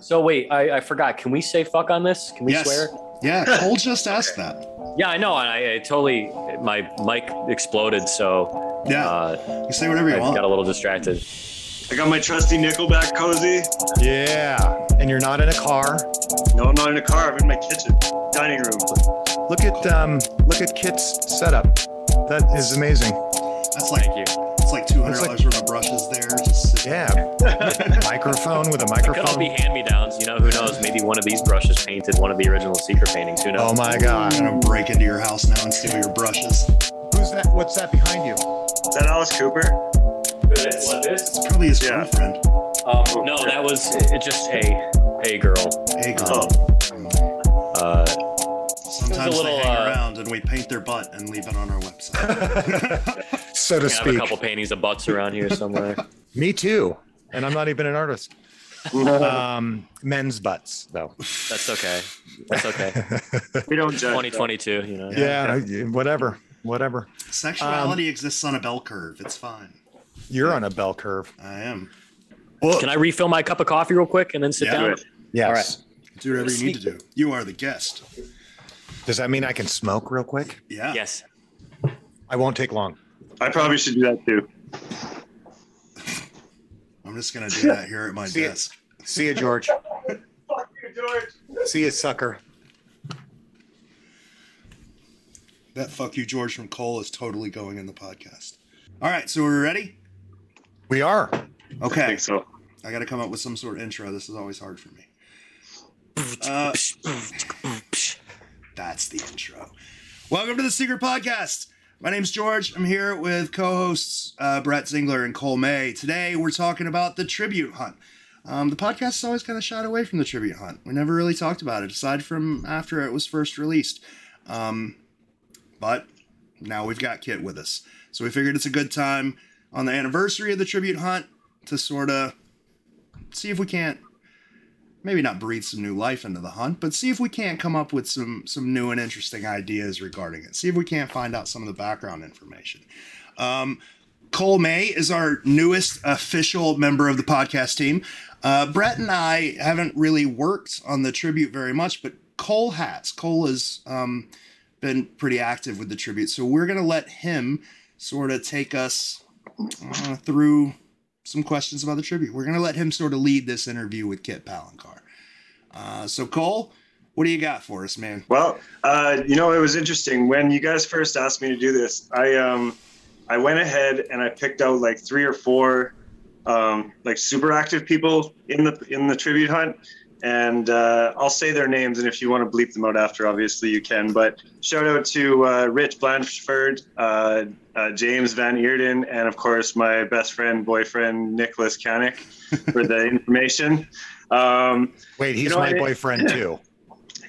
So wait, I forgot. Can we say fuck on this? Can we swear? Yeah, Cole just asked that. Yeah, I know. And I totally, my mic exploded. So yeah, you say whatever you want. I got a little distracted. I got my trusty Nickelback cozy. Yeah. And you're not in a car. No, I'm not in a car. I'm in my kitchen, dining room. Look at Kit's setup. That is amazing. That's like, thank you. It's like $200 worth of brushes there. Just microphone with a microphone. It could all be hand-me-downs. You know, who knows? Maybe one of these brushes painted one of the original Secret paintings. Who knows? Oh my God! I'm gonna break into your house now and steal your brushes. Who's that? What's that behind you? Is that Alice Cooper? It's probably his girlfriend. No, that was just a girl. A girl. Sometimes they hang around and we paint their butt and leave it on our website. So to speak. I have a couple paintings of butts around here somewhere. Me too. And I'm not even an artist. Men's butts, though. That's okay. That's okay. We don't judge. 2022, you know. Yeah, whatever. Whatever. Sexuality exists on a bell curve. It's fine. You're on a bell curve. I am. Well, can I refill my cup of coffee real quick and then sit down? Yes. All right. Do whatever you need to do. You are the guest. Does that mean I can smoke real quick? Yeah. Yes. I won't take long. I probably should do that too. I'm just gonna do that here at my desk. Ya. See ya, George. Fuck you, George. See ya, sucker. That "fuck you, George" from Cole is totally going in the podcast. All right, so we're ready. We are. Okay. I think so. I got to come up with some sort of intro. This is always hard for me. That's the intro. Welcome to the Secret Podcast. My name's George. I'm here with co-hosts Brett Zingler and Cole May. Today we're talking about the Tribute Hunt. The podcast is always kind of shied away from the Tribute Hunt. We never really talked about it, aside from after it was first released. But now we've got Kit with us. So we figured it's a good time on the anniversary of the Tribute Hunt to sort of see if we can't, maybe not breathe some new life into the hunt, but see if we can't come up with some new and interesting ideas regarding it. See if we can't find out some of the background information. Cole May is our newest official member of the podcast team. Brett and I haven't really worked on the tribute very much, but Cole has. Cole has been pretty active with the tribute, so we're going to let him sort of take us through some questions about the tribute. We're going to let him sort of lead this interview with Kit Palencar. So Cole, what do you got for us, man? Well, you know, it was interesting when you guys first asked me to do this, I went ahead and I picked out like 3 or 4, like super active people in the tribute hunt. And I'll say their names, and if you want to bleep them out after, obviously you can. But shout out to Rich Blanchford, James Van Eerden, and of course my best friend, boyfriend, Nicholas Canick for the information. Wait, he's my boyfriend too.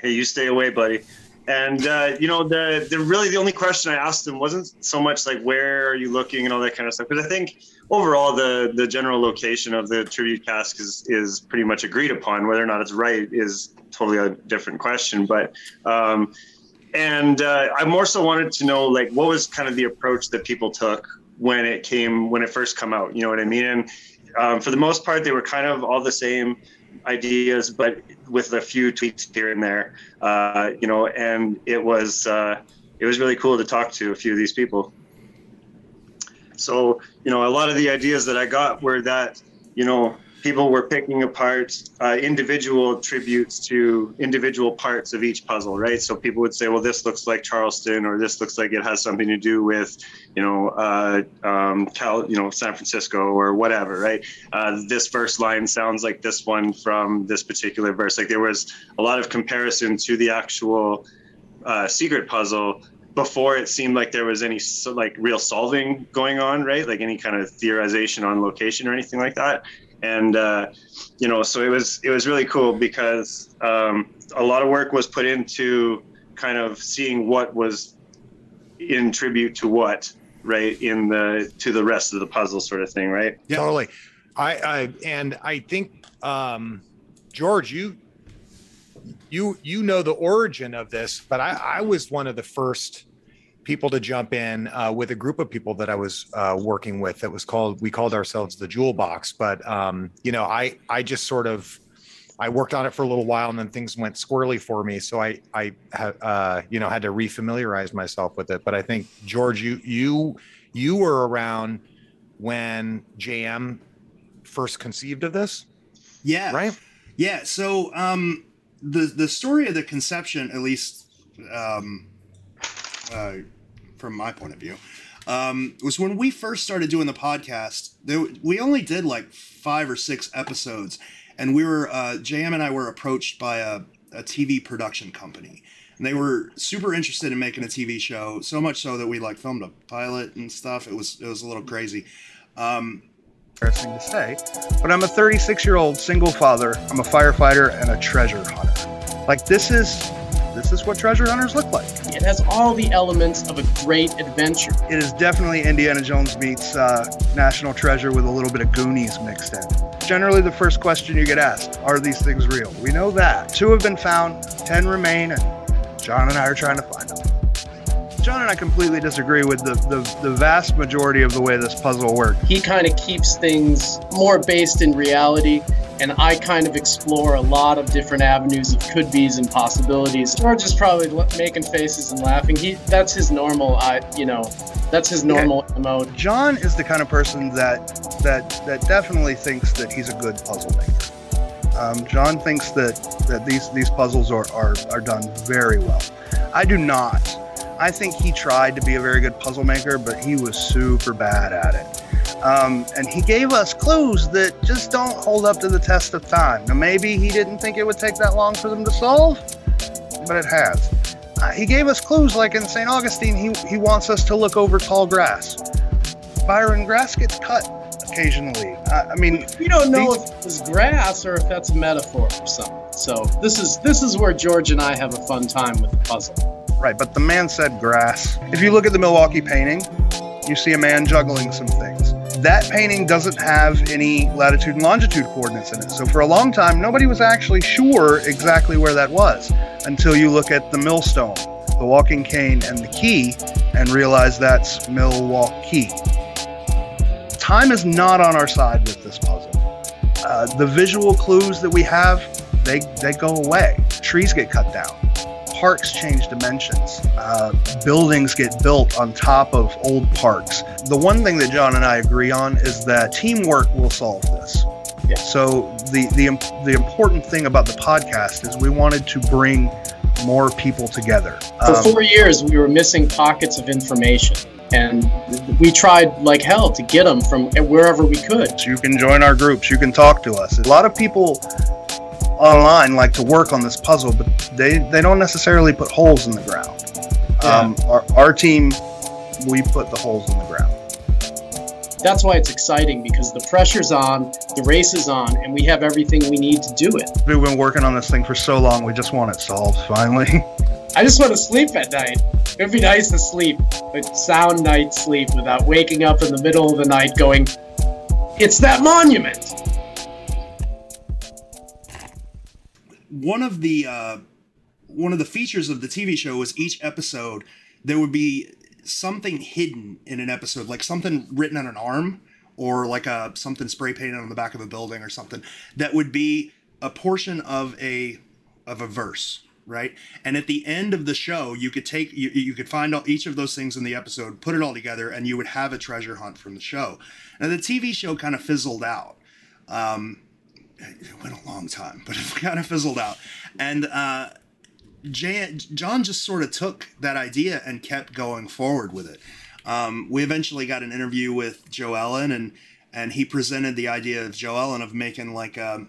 Hey, you stay away, buddy. And you know, really the only question I asked them wasn't so much like where are you looking and all that kind of stuff, because I think overall the general location of the tribute cask is pretty much agreed upon. Whether or not it's right is totally a different question. But I more so wanted to know like what was kind of the approach that people took when it first came out. You know what I mean? And for the most part, they were kind of all the same ideas, but with a few tweaks here and there, you know, and it was really cool to talk to a few of these people. So, you know, a lot of the ideas that I got were that, you know, people were picking apart individual tributes to individual parts of each puzzle, right? So people would say, well, this looks like Charleston, or this looks like it has something to do with, you know, you know, San Francisco or whatever, right? This first line sounds like this one from this particular verse. Like there was a lot of comparison to the actual secret puzzle before it seemed like there was any like real solving going on, right? Like any kind of theorization on location or anything like that. And, you know, so it was really cool because a lot of work was put into kind of seeing what was in tribute to what, right, to the rest of the puzzle sort of thing, right? Yeah, totally. I think, George, you know the origin of this, but I was one of the first people to jump in with a group of people that I was working with that was we called ourselves the Jewel Box. But, you know, I just sort of I worked on it for a little while, and then things went squirrely for me. So I had to refamiliarize myself with it. But I think, George, you were around when JM first conceived of this. Yeah. Right. Yeah. So the story of the conception, at least from my point of view, was when we first started doing the podcast. We only did like 5 or 6 episodes, and we were JM and I were approached by a TV production company, and they were super interested in making a TV show. So much so that we like filmed a pilot and stuff. It was a little crazy. Interesting to say, but I'm a 36-year-old single father. I'm a firefighter and a treasure hunter. Like this is what treasure hunters look like. It has all the elements of a great adventure. It is definitely Indiana Jones meets National Treasure with a little bit of Goonies mixed in. Generally, the first question you get asked, are these things real? We know that. 2 have been found, 10 remain, and John and I are trying to find them. John and I completely disagree with the vast majority of the way this puzzle works. He kind of keeps things more based in reality, and I kind of explore a lot of different avenues of could-bes and possibilities. George is probably making faces and laughing. That's his normal, that's his normal MO. John is the kind of person that definitely thinks that he's a good puzzle maker. John thinks that these puzzles are done very well. I do not. I think he tried to be a very good puzzle maker, but he was super bad at it. And he gave us clues that just don't hold up to the test of time. Now, maybe he didn't think it would take that long for them to solve, but it has. He gave us clues like in St. Augustine, he wants us to look over tall grass. Byron, grass gets cut occasionally. I mean, we don't know if it's grass or if that's a metaphor or something. So this is where George and I have a fun time with the puzzle. Right, but the man said grass. If you look at the Milwaukee painting, you see a man juggling some things. That painting doesn't have any latitude and longitude coordinates in it. So for a long time, nobody was actually sure exactly where that was until you look at the millstone, the walking cane, and the key and realize that's Milwaukee. Time is not on our side with this puzzle. The visual clues that we have, they go away. Trees get cut down. Parks change dimensions. Buildings get built on top of old parks. The one thing that John and I agree on is that teamwork will solve this. Yeah. So the important thing about the podcast is we wanted to bring more people together. For 4 years, we were missing pockets of information, and we tried like hell to get them from wherever we could. So you can join our groups. You can talk to us. A lot of people online like to work on this puzzle, but they don't necessarily put holes in the ground. Yeah. Our team, we put the holes in the ground. That's why it's exciting, because the pressure's on, the race is on, and we have everything we need to do it. We've been working on this thing for so long, we just want it solved finally. I just want to sleep at night. It would be nice to sleep, but sound night sleep without waking up in the middle of the night going, it's that monument. One of the features of the TV show was each episode there would be something hidden in an episode, like something written on an arm or like something spray painted on the back of a building or something that would be a portion of a verse, right? And at the end of the show, you could you could find all each of those things in the episode, put it all together, and you would have a treasure hunt from the show. Now the TV show kind of fizzled out. It went a long time, but it kind of fizzled out. And John just sort of took that idea and kept going forward with it. We eventually got an interview with Joellen, and he presented the idea of Joellen of making like a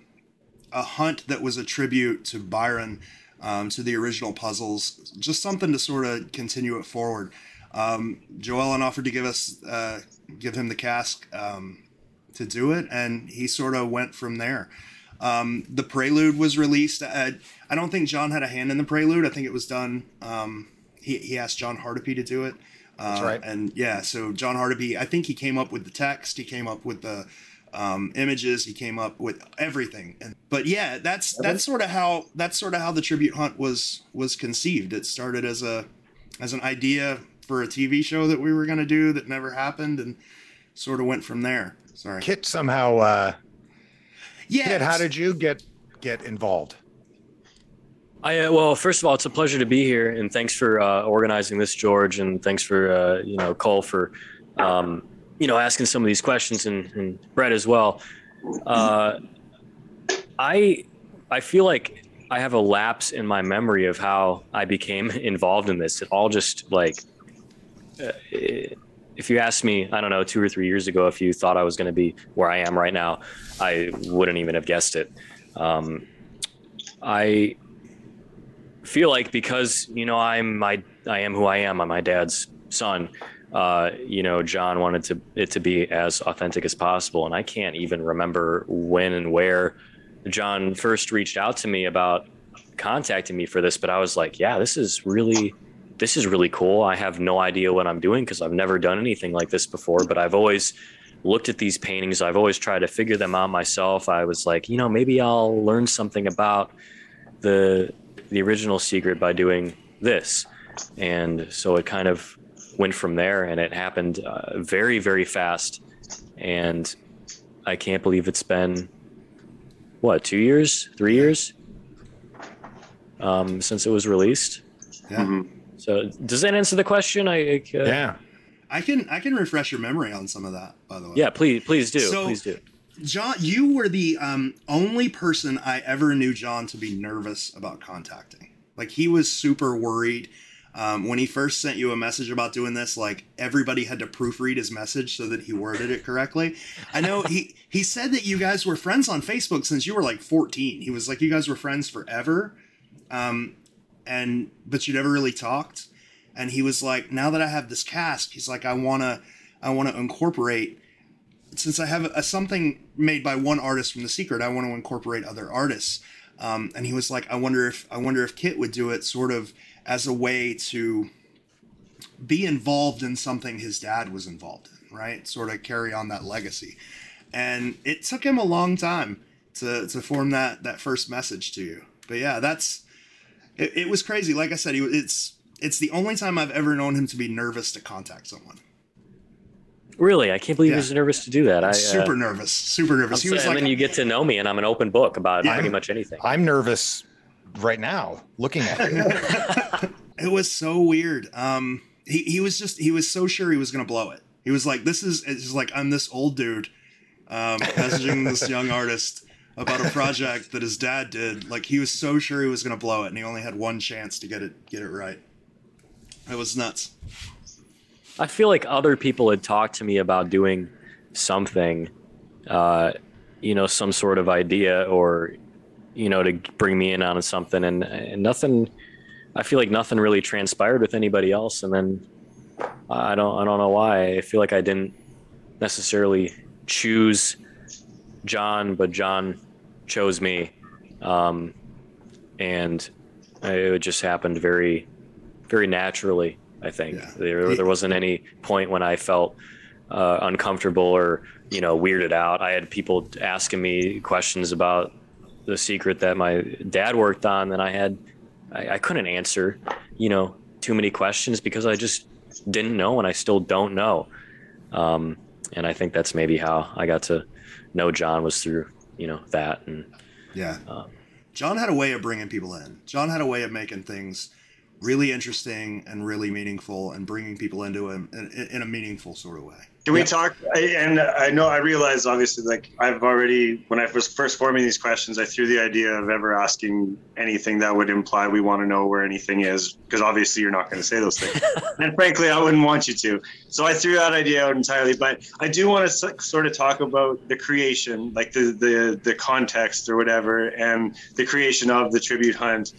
hunt that was a tribute to Byron, to the original puzzles, just something to sort of continue it forward. Joellen offered to give him the cask, to do it, and he sort of went from there. The prelude was released. I don't think John had a hand in the prelude. I think it was done. He asked John Hardiepe to do it. That's right. And yeah, so John Hardiepe, I think he came up with the text. He came up with the images. He came up with everything. But yeah, that's sort of how the tribute hunt was conceived. It started as an idea for a TV show that we were going to do that never happened, and sort of went from there. Sorry. Kit somehow, Kit, how did you get get involved? Well, first of all, it's a pleasure to be here, and thanks for organizing this, George, and thanks for you know, Cole, for you know, asking some of these questions, and Brett as well. I feel like I have a lapse in my memory of how I became involved in this. It all just, like, if you asked me, I don't know, 2 or 3 years ago, if you thought I was going to be where I am right now, I wouldn't even have guessed it. I feel like, because, you know, I am who I am. I'm my dad's son. You know, John wanted it to be as authentic as possible. And I can't even remember when and where John first reached out to me about contacting me for this, but I was like, yeah, this is really cool. I have no idea what I'm doing, because I've never done anything like this before, but I've always looked at these paintings. I've always tried to figure them out myself. I was like, you know, maybe I'll learn something about the original Secret by doing this. And so it kind of went from there, and it happened very, very fast. And I can't believe it's been, what, 2 years, 3 years since it was released. Yeah. Mm-hmm. So does that answer the question? Yeah, I can refresh your memory on some of that, by the way. Yeah, please do. So, please do. John, you were the only person I ever knew John to be nervous about contacting. Like, he was super worried. When he first sent you a message about doing this, like, everybody had to proofread his message so that he worded it correctly. I know he said that you guys were friends on Facebook since you were like 14. He was like, you guys were friends forever, but you never really talked. And he was like, now that I have this cast, he's like, I wanna incorporate, since I have something made by one artist from The Secret, I want to incorporate other artists. And he was like, I wonder if Kit would do it, sort of as a way to be involved in something his dad was involved in, right? Sort of carry on that legacy. And it took him a long time to form that first message to you. But yeah, it was crazy. Like I said, it's the only time I've ever known him to be nervous to contact someone. Really? I can't believe he was nervous to do that. Super nervous. He was like, and then you get to know me, and I'm an open book about pretty much anything. I'm nervous right now looking at it. It was so weird. He was so sure he was gonna blow it. He was like, it's like, I'm this old dude messaging this young artist about a project that his dad did. Like, he was so sure he was gonna blow it, and he only had one chance to get it right. It was nuts. I feel like other people had talked to me about doing something, you know, some sort of idea, or, you know, to bring me in on something, and nothing. I feel like nothing really transpired with anybody else, and then I don't know why. I feel like I didn't necessarily choose John, but John chose me, and it just happened very, very naturally. I think there wasn't any point when I felt uncomfortable or, you know, weirded out. I had people asking me questions about The Secret that my dad worked on, and I couldn't answer, you know, too many questions, because I just didn't know, and I still don't know. And I think that's maybe how I got to know John, was through, you know, that. And yeah, John had a way of bringing people in. John had a way of making things really interesting and really meaningful, and bringing people into him in a meaningful sort of way. Can we talk? I realize, obviously, like, I've already, when I was first forming these questions, I threw the idea of ever asking anything that would imply we want to know where anything is, because obviously you're not going to say those things. And frankly, I wouldn't want you to. So I threw that idea out entirely. But I do want to sort of talk about the creation, like the context or whatever, and the creation of the tribute hunt.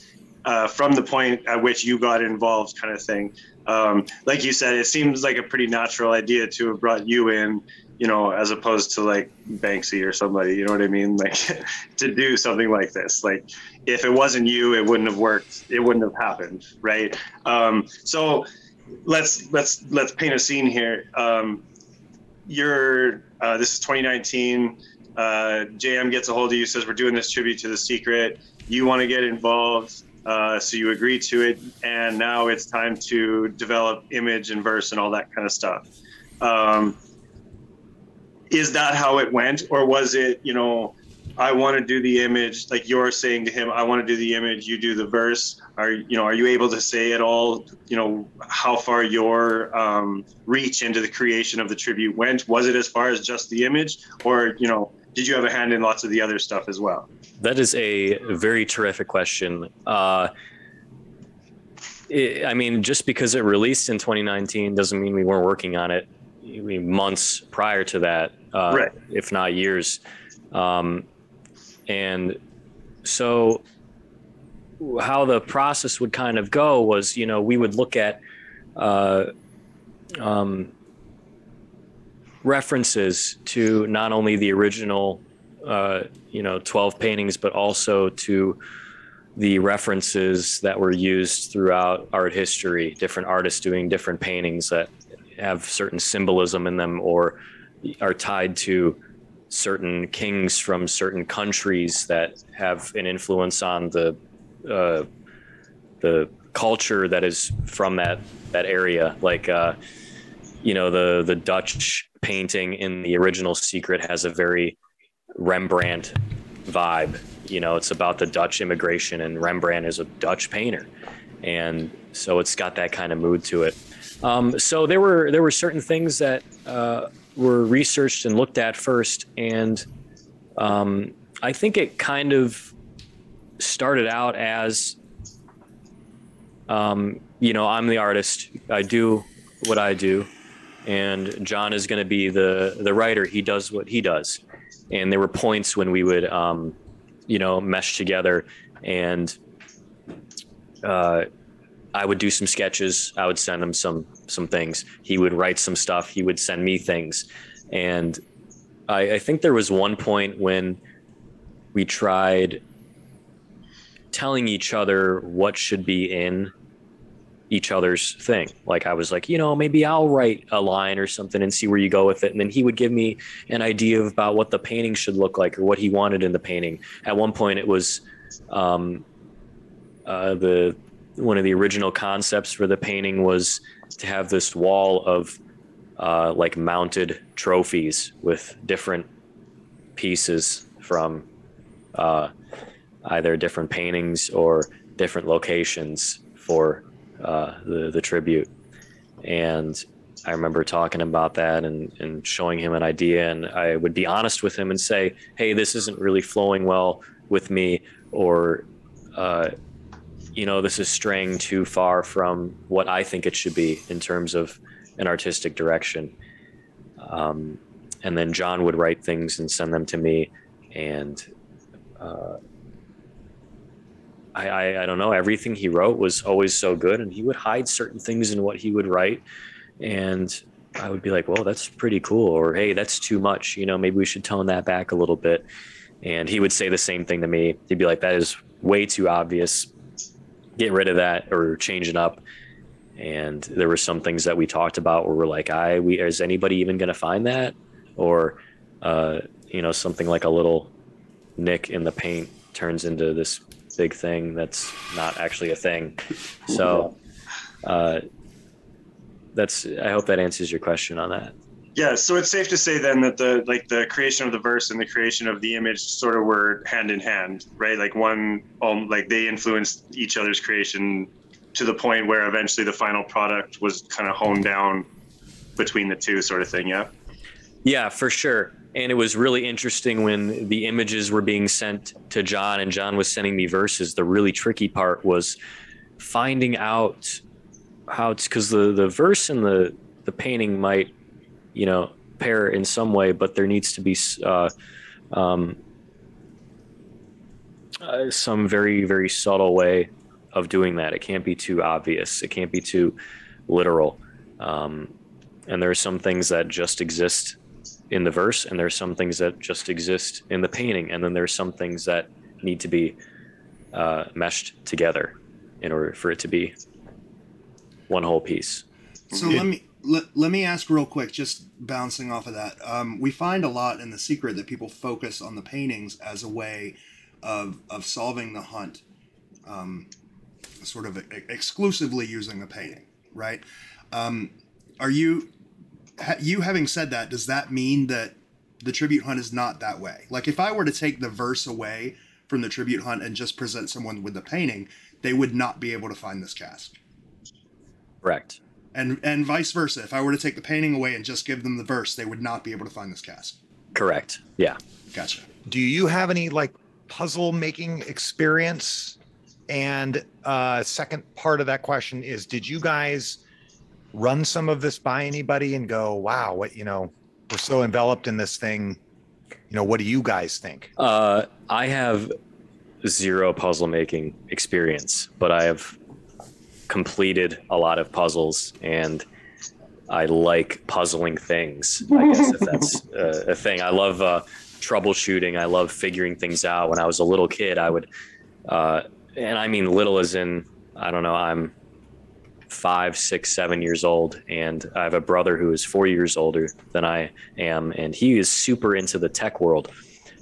From the point at which you got involved, kind of thing. Like you said, it seems like a pretty natural idea to have brought you in, you know, as opposed to like Banksy or somebody, you know what I mean? Like, to do something like this. Like, if it wasn't you, it wouldn't have worked. It wouldn't have happened, right? So let's paint a scene here. This is 2019. JM gets a hold of you, says, we're doing this tribute to The Secret. You want to get involved. So you agree to it, and now it's time to develop image and verse and all that kind of stuff. Is that how it went, or was it, you know, I want to do the image, like you're saying to him, I want to do the image, you do the verse. Are you able to say at all, how far your reach into the creation of the tribute went? Was it as far as just the image, or, did you have a hand in lots of the other stuff as well? That is a very terrific question. I mean, just because it released in 2019 doesn't mean we weren't working on it months prior to that, right, if not years. And so how the process would kind of go was, we would look at references to not only the original, 12 paintings, but also to the references that were used throughout art history, different artists doing different paintings that have certain symbolism in them or are tied to certain kings from certain countries that have an influence on the culture that is from that area. Like, the Dutch painting in the original Secret has a very Rembrandt vibe. It's about the Dutch immigration, and Rembrandt is a Dutch painter. And so it's got that kind of mood to it. So there were certain things that were researched and looked at first. And I think it kind of started out as, I'm the artist. I do what I do. And John is going to be the writer. He does what he does. And there were points when we would, mesh together, and I would do some sketches. I would send him some things. He would write some stuff. He would send me things. And I think there was one point when we tried telling each other what should be in each other's thing. Like, I was like, maybe I'll write a line or something and see where you go with it. And then he would give me an idea about what the painting should look like or what he wanted in the painting. At one point it was one of the original concepts for the painting was to have this wall of like mounted trophies with different pieces from either different paintings or different locations for the tribute. And I remember talking about that and showing him an idea, and I would be honest with him and say, hey, this isn't really flowing well with me, or this is straying too far from what I think it should be in terms of an artistic direction. And then John would write things and send them to me, and I don't know, everything he wrote was always so good, and he would hide certain things in what he would write, and I would be like, well, that's pretty cool, or hey, that's too much, maybe we should tone that back a little bit. And he would say the same thing to me. He'd be like, that is way too obvious, get rid of that or change it up. And there were some things that we talked about where we're like, is anybody even going to find that? Or something like a little nick in the paint turns into this big thing that's not actually a thing. So I hope that answers your question on that. Yeah, so it's safe to say then that the creation of the verse and the creation of the image sort of were hand in hand, right? Like they influenced each other's creation to the point where eventually the final product was kind of honed down between the two, sort of thing. Yeah, for sure. And it was really interesting when the images were being sent to John and John was sending me verses. The really tricky part was finding out how it's, because the verse and the painting might, pair in some way, but there needs to be some very, very subtle way of doing that. It can't be too obvious. It can't be too literal. And there are some things that just exist in the verse, and there's some things that just exist in the painting, and then there's some things that need to be meshed together in order for it to be one whole piece. So let me ask real quick, just bouncing off of that. We find a lot in The Secret that people focus on the paintings as a way of solving the hunt, sort of exclusively using a painting, right? Having said that, does that mean that the tribute hunt is not that way. Like, if I were to take the verse away from the tribute hunt and just present someone with the painting, they would not be able to find this cask. Correct. And vice versa. If I were to take the painting away and just give them the verse, they would not be able to find this cask. Correct. Yeah. Gotcha. Do you have any like puzzle making experience? And second part of that question is, did you guys run some of this by anybody and go, wow, what, you know, we're so enveloped in this thing. You know, what do you guys think? I have zero puzzle making experience, but I have completed a lot of puzzles and I like puzzling things, I guess, if that's a thing. I love troubleshooting. I love figuring things out. When I was a little kid, I would, and I mean little as in, I don't know, I'm 5, 6, 7 years old, and I have a brother who is 4 years older than I am, and he is super into the tech world.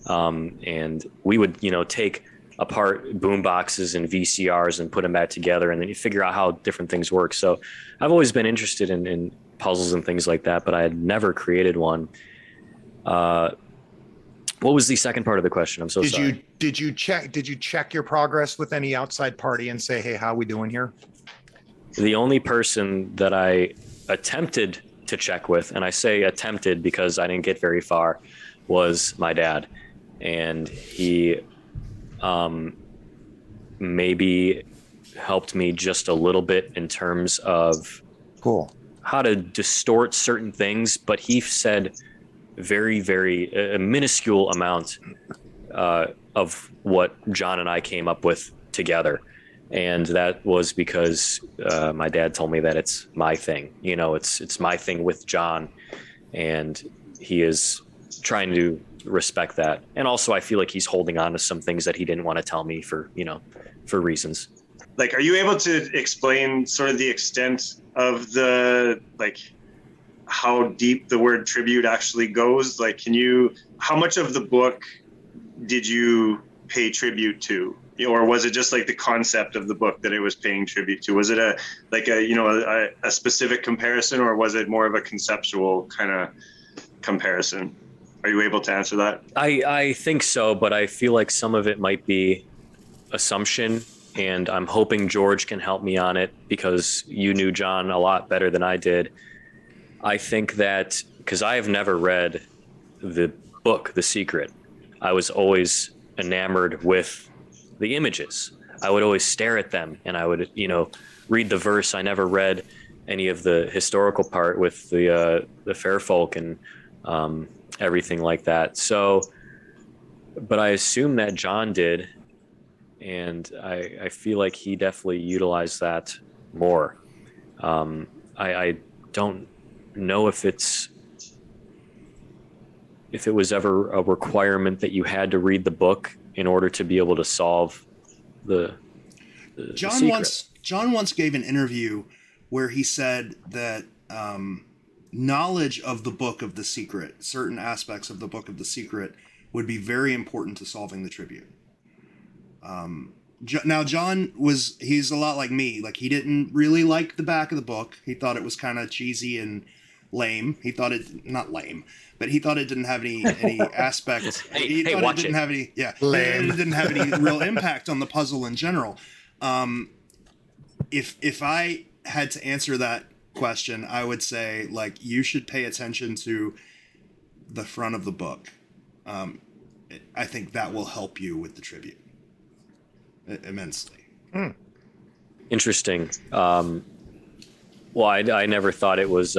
And we would, you know, take apart boom boxes and VCRs and put them back together, and then you figure out how different things work. So I've always been interested in puzzles and things like that, but I had never created one. What was the second part of the question? I'm so sorry. Did you check your progress with any outside party and say, hey, how we doing here? The only person that I attempted to check with, and I say attempted because I didn't get very far, was my dad. And he maybe helped me just a little bit in terms of how to distort certain things, but he said very, very a minuscule amount of what John and I came up with together. And that was because my dad told me that it's my thing, you know, it's my thing with John, and he is trying to respect that. And also I feel like he's holding on to some things that he didn't want to tell me for, you know, for reasons. Like, are you able to explain sort of the extent of the, like, how deep the word tribute actually goes? Like, can you, how much of the book did you pay tribute to? Or was it just like the concept of the book that it was paying tribute to? Was it a, like a, you know, a specific comparison, or was it more of a conceptual kind of comparison? Are you able to answer that? I think so, but I feel like some of it might be assumption, and I'm hoping George can help me on it because you knew John a lot better than I did. I think that, because I have never read the book, The Secret, I was always enamored with the images. I would always stare at them, and I would, you know, read the verse. I never read any of the historical part with the fair folk and everything like that. So, but I assume that John did, and I feel like he definitely utilized that more. I don't know if it's, if it was ever a requirement that you had to read the book in order to be able to solve the secret. John once gave an interview where he said that knowledge of the book of The Secret, certain aspects of the book of The Secret, would be very important to solving the tribute. Now John was, he's a lot like me. Like, he didn't really like the back of the book. He thought it was kind of cheesy and lame. He thought it, not lame, but he thought it didn't have any aspects. It didn't have any real impact on the puzzle in general. If I had to answer that question, I would say, like, you should pay attention to the front of the book. I think that will help you with the tribute immensely. Interesting. Well, I never thought it was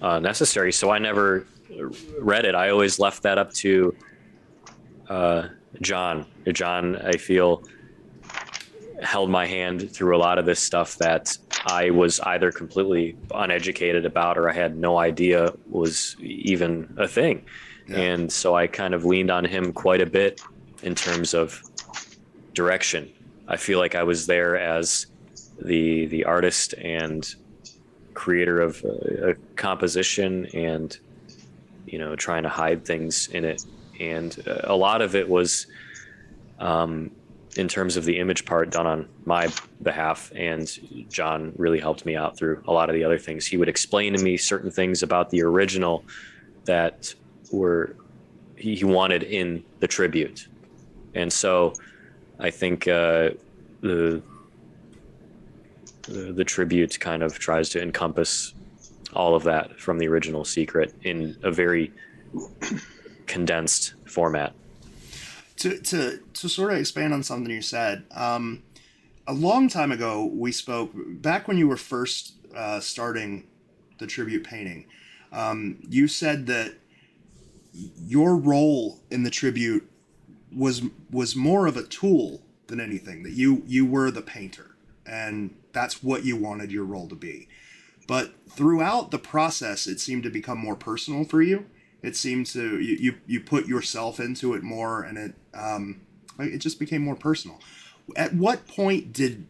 necessary, so I never read it. I always left that up to John. John, I feel, held my hand through a lot of this stuff that I was either completely uneducated about or I had no idea was even a thing. Yeah. And so I kind of leaned on him quite a bit in terms of direction. I feel like I was there as the artist and creator of a composition, and, you know, trying to hide things in it. And a lot of it was, in terms of the image part, done on my behalf. And John really helped me out through a lot of the other things. He would explain to me certain things about the original that were he wanted in the tribute. And so I think the tribute kind of tries to encompass all of that from the original Secret in a very condensed format. To sort of expand on something you said, a long time ago we spoke, back when you were first starting the tribute painting, you said that your role in the tribute was more of a tool than anything, that you were the painter, and that's what you wanted your role to be. But throughout the process, it seemed to become more personal for you. It seemed to, you put yourself into it more, and it just became more personal. At what point did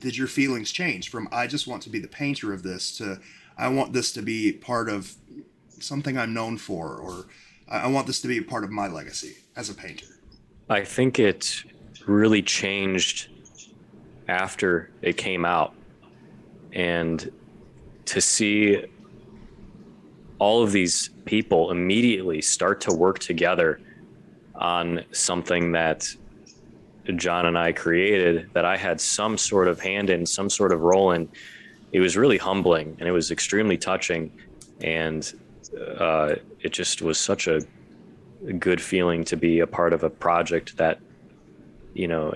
your feelings change from, I just want to be the painter of this, to I want this to be part of something I'm known for, or I want this to be a part of my legacy as a painter? I think it really changed after it came out, and to see all of these people immediately start to work together on something that John and I created, that I had some sort of hand in, some sort of role in, it was really humbling, and it was extremely touching, and it just was such a good feeling to be a part of a project that, you know,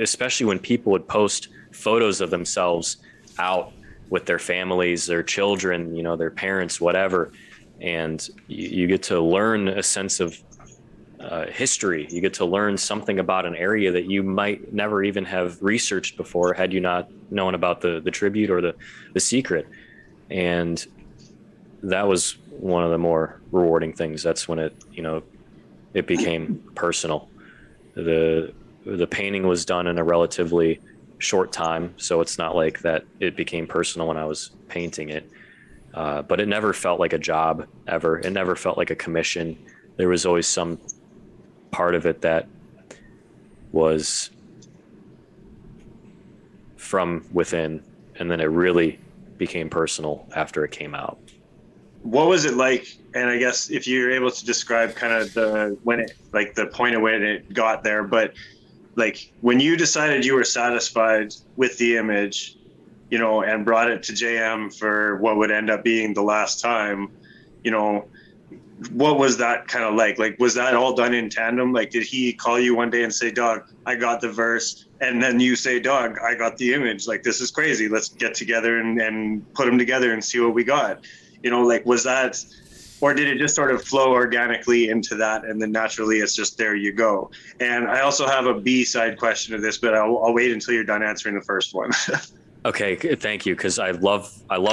especially when people would post photos of themselves out with their families, their children, you know, their parents, whatever. And you get to learn a sense of history. You get to learn something about an area that you might never even have researched before had you not known about the tribute or the Secret. And that was one of the more rewarding things. That's when it, you know, it became personal. The painting was done in a relatively short time, so it's not like that it became personal when I was painting it, but it never felt like a job ever. It never felt like a commission. There was always some part of it that was from within, and then it really became personal after it came out. What was it like, and I guess if you're able to describe kind of the point of when it got there, but like when you decided you were satisfied with the image, you know, and brought it to JM for what would end up being the last time, you know, what was that kind of like? Like, was that all done in tandem? Like, did he call you one day and say, dog, I got the verse, and then you say, dog, I got the image, like, this is crazy, let's get together and put them together and see what we got? You know, like, was that, or did it just sort of flow organically into that, and then naturally it's just there you go? And I also have a B-side question to this, but I'll wait until you're done answering the first one. Okay, thank you, because I love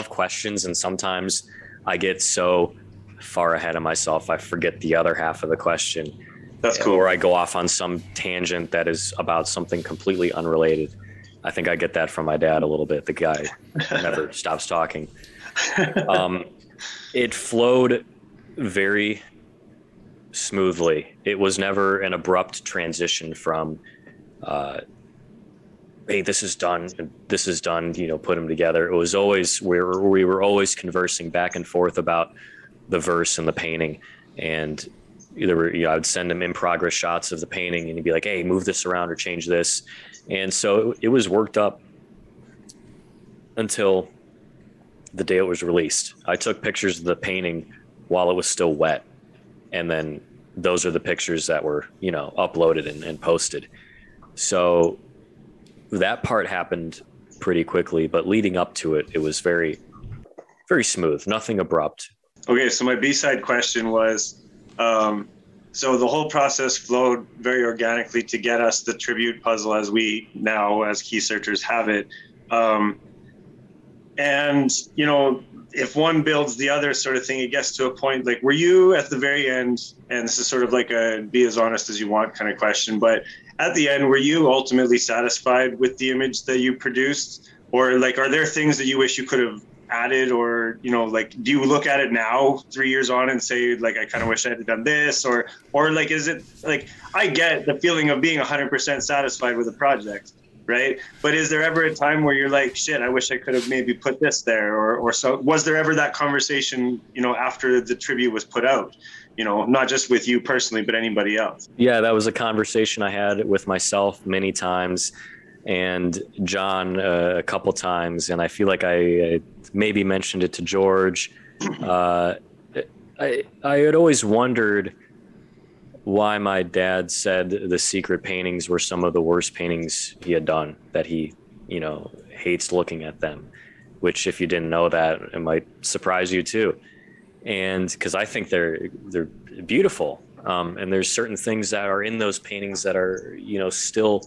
questions, and sometimes I get so far ahead of myself I forget the other half of the question. That's cool. Or I go off on some tangent that is about something completely unrelated. I think I get that from my dad a little bit. The guy never stops talking. It flowed very smoothly. It was never an abrupt transition from, hey, this is done, this is done, you know, put them together. It was always, we were always conversing back and forth about the verse and the painting. And either, you know, I would send him in progress shots of the painting, and he'd be like, hey, move this around or change this. And so it was worked up until the day it was released. I took pictures of the painting while it was still wet, and then those are the pictures that were, you know, uploaded and posted. So that part happened pretty quickly, but leading up to it, it was very, very smooth, nothing abrupt. Okay, so my B-side question was, so the whole process flowed very organically to get us the tribute puzzle as we now, as key searchers, have it. And, you know, if one builds the other sort of thing, it gets to a point, like, were you at the very end, and this is sort of like a be as honest as you want kind of question, but at the end, were you ultimately satisfied with the image that you produced? Or, like, are there things that you wish you could have added? Or, you know, like, do you look at it now 3 years on and say, like, I kind of wish I had done this? Or like, is it like, I get the feeling of being 100% satisfied with a project, right? But is there ever a time where you're like, shit, I wish I could have maybe put this there? Or so was there ever that conversation, you know, after the tribute was put out? you know, not just with you personally, but anybody else? Yeah, that was a conversation I had with myself many times, and John a couple times. And I feel like I maybe mentioned it to George. I had always wondered why my dad said the Secret paintings were some of the worst paintings he had done, that he, you know, hates looking at them, which if you didn't know that, it might surprise you too. And because I think they're beautiful. And there's certain things that are in those paintings that are, you know, still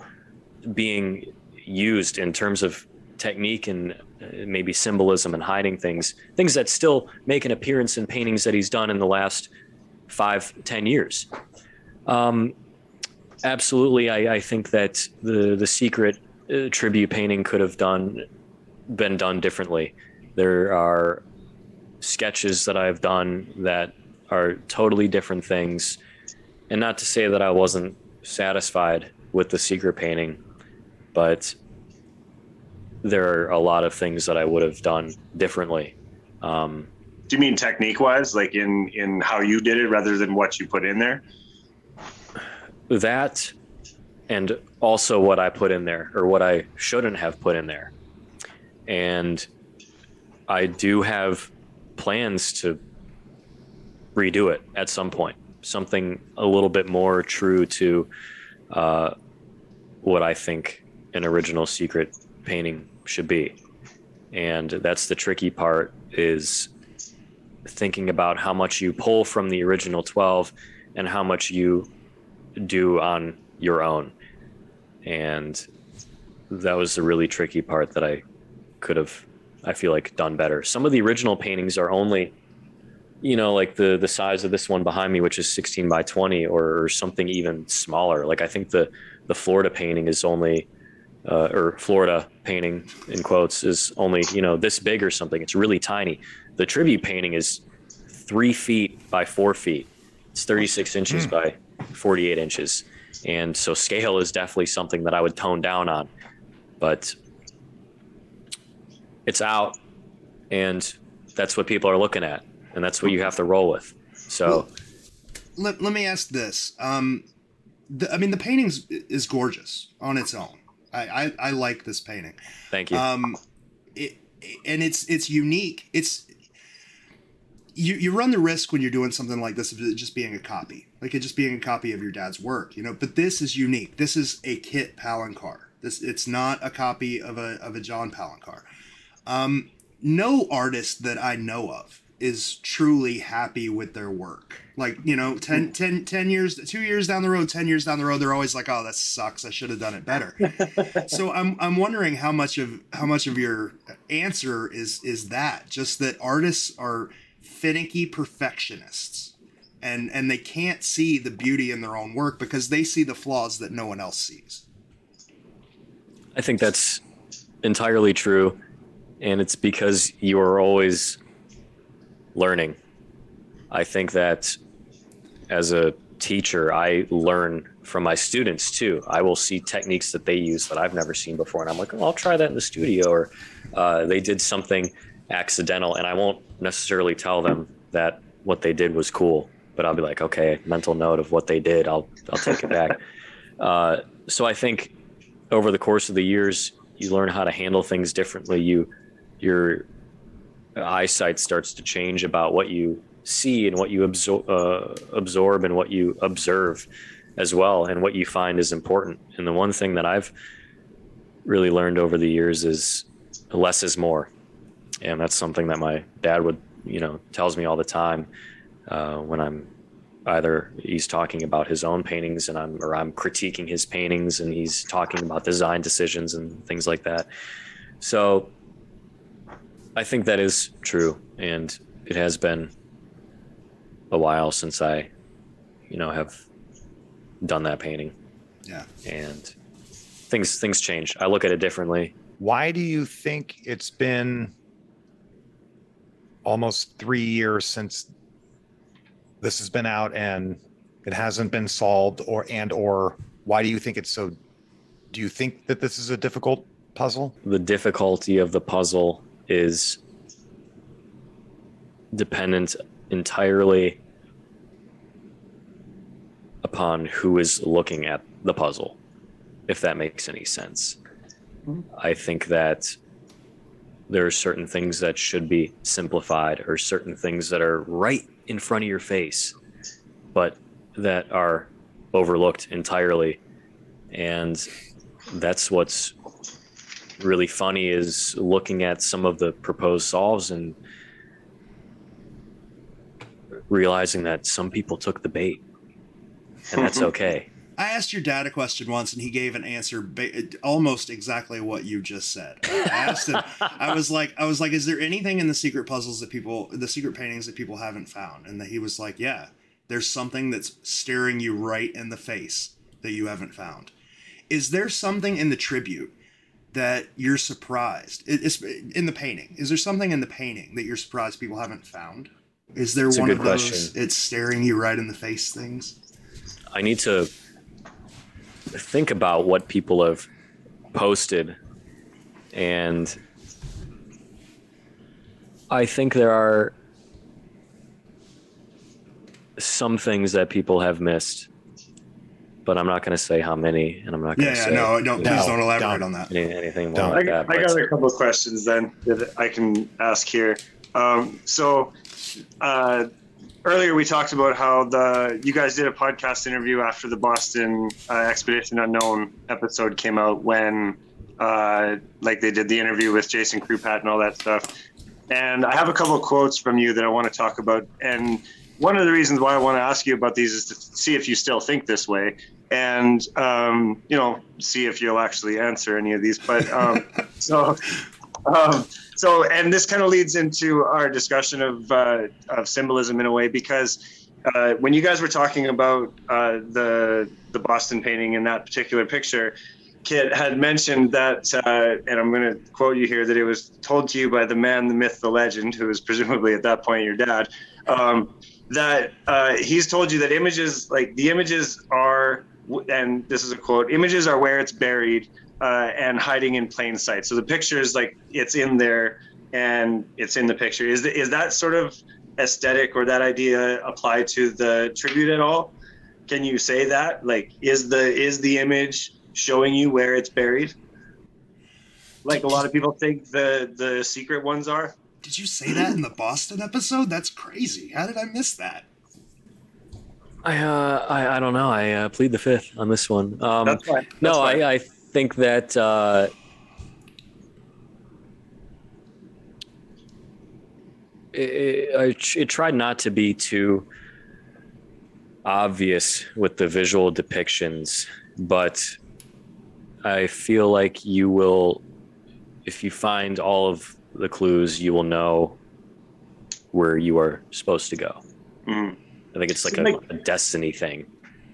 being used in terms of technique and maybe symbolism and hiding things that still make an appearance in paintings that he's done in the last 5-10 years. Absolutely, I think that the Secret tribute painting could have been done differently. There are sketches that I've done that are totally different things, and not to say that I wasn't satisfied with the Secret painting, but there are a lot of things that I would have done differently. Do you mean technique-wise, like in how you did it rather than what you put in there? That, and also what I put in there, or what I shouldn't have put in there. And I do have plans to redo it at some point, something a little bit more true to what I think an original Secret painting should be. And that's the tricky part, is thinking about how much you pull from the original 12 and how much you do on your own. And that was the really tricky part that I could have, I feel like, done better. Some of the original paintings are only, you know, like the size of this one behind me, which is 16 by 20, or something even smaller. Like I think the Florida painting is only, or Florida painting in quotes, is only, you know, this big or something. It's really tiny. The tribute painting is 3 feet by 4 feet. It's 36 inches by 48 inches. And so scale is definitely something that I would tone down on, but it's out, and that's what people are looking at, and that's what you have to roll with. So well, let me ask this. I mean, the paintings is gorgeous on its own. I like this painting. Thank you. And it's unique. It's, you run the risk when you're doing something like this of it just being a copy, like it just being a copy of your dad's work, you know. But this is unique. This is a Kit Palencar. It's not a copy of a John Palencar. No artist that I know of is truly happy with their work. Like, you know, 2 years down the road, they're always like, oh, that sucks, I should have done it better. So I'm wondering how much of your answer is that, just that artists are finicky perfectionists, and they can't see the beauty in their own work because they see the flaws that no one else sees. I think that's entirely true. And it's because you are always learning. I think that as a teacher, I learn from my students too. I will see techniques that they use that I've never seen before, and I'm like, oh, I'll try that in the studio. Or they did something accidental, and I won't necessarily tell them that what they did was cool, but I'll be like, okay, mental note of what they did, I'll take it back. So I think over the course of the years, you learn how to handle things differently. Your eyesight starts to change about what you see and what you absorb and what you observe as well, and what you find is important. And the one thing that I've really learned over the years is less is more. And that's something that my dad would, you know, tells me all the time when I'm either he's talking about his own paintings and I'm critiquing his paintings, and he's talking about design decisions and things like that. So I think that is true, and it has been a while since I, you know, have done that painting. Yeah. And things change. I look at it differently. Why do you think it's been almost 3 years since this has been out and it hasn't been solved, or why do you think it's so? Do you think that this is a difficult puzzle? The difficulty of the puzzle is dependent entirely upon who is looking at the puzzle, if that makes any sense. I think that there are certain things that should be simplified, or certain things that are right in front of your face, but that are overlooked entirely. And that's what's really funny, is looking at some of the proposed solves and realizing that some people took the bait, and that's okay. I asked your dad a question once, and he gave an answer almost exactly what you just said. I asked him, I was like, is there anything in the secret puzzles that people, the secret paintings that people haven't found? And he was like, yeah, there's something that's staring you right in the face that you haven't found. Is there something in the tribute that you're surprised? It's in the painting. Is there something in the painting that you're surprised people haven't found? Is there one of those question. It's staring you right in the face things? I need to think about what people have posted, and I think there are some things that people have missed, but I'm not going to say how many, and I'm not going to say. Yeah, no, please don't elaborate on that. Anything more like that. I got a couple of questions then that I can ask here. Earlier we talked about how you guys did a podcast interview after the Boston Expedition Unknown episode came out, when they did the interview with Jason Krupat and all that stuff. And I have a couple of quotes from you that I want to talk about. And one of the reasons why I want to ask you about these is to see if you still think this way, and see if you'll actually answer any of these. But and this kind of leads into our discussion of symbolism in a way, because when you guys were talking about the Boston painting in that particular picture, Kit had mentioned that, and I'm going to quote you here, that it was told to you by the man, the myth, the legend, who was presumably at that point your dad, that he's told you that images, are, and this is a quote, images are where it's buried, and hiding in plain sight. So the picture is it's in there, and it's in the picture. Is that sort of aesthetic or that idea applied to the tribute at all? Can you say that? Is the image showing you where it's buried? Like a lot of people think the secret ones are. Did you say that in the Boston episode? That's crazy. How did I miss that? I don't know. I plead the fifth on this one. That's fine. That's fine. I think that it tried not to be too obvious with the visual depictions, but I feel like you will, if you find all of the clues, you will know where you are supposed to go. Mm. I think it's a destiny thing.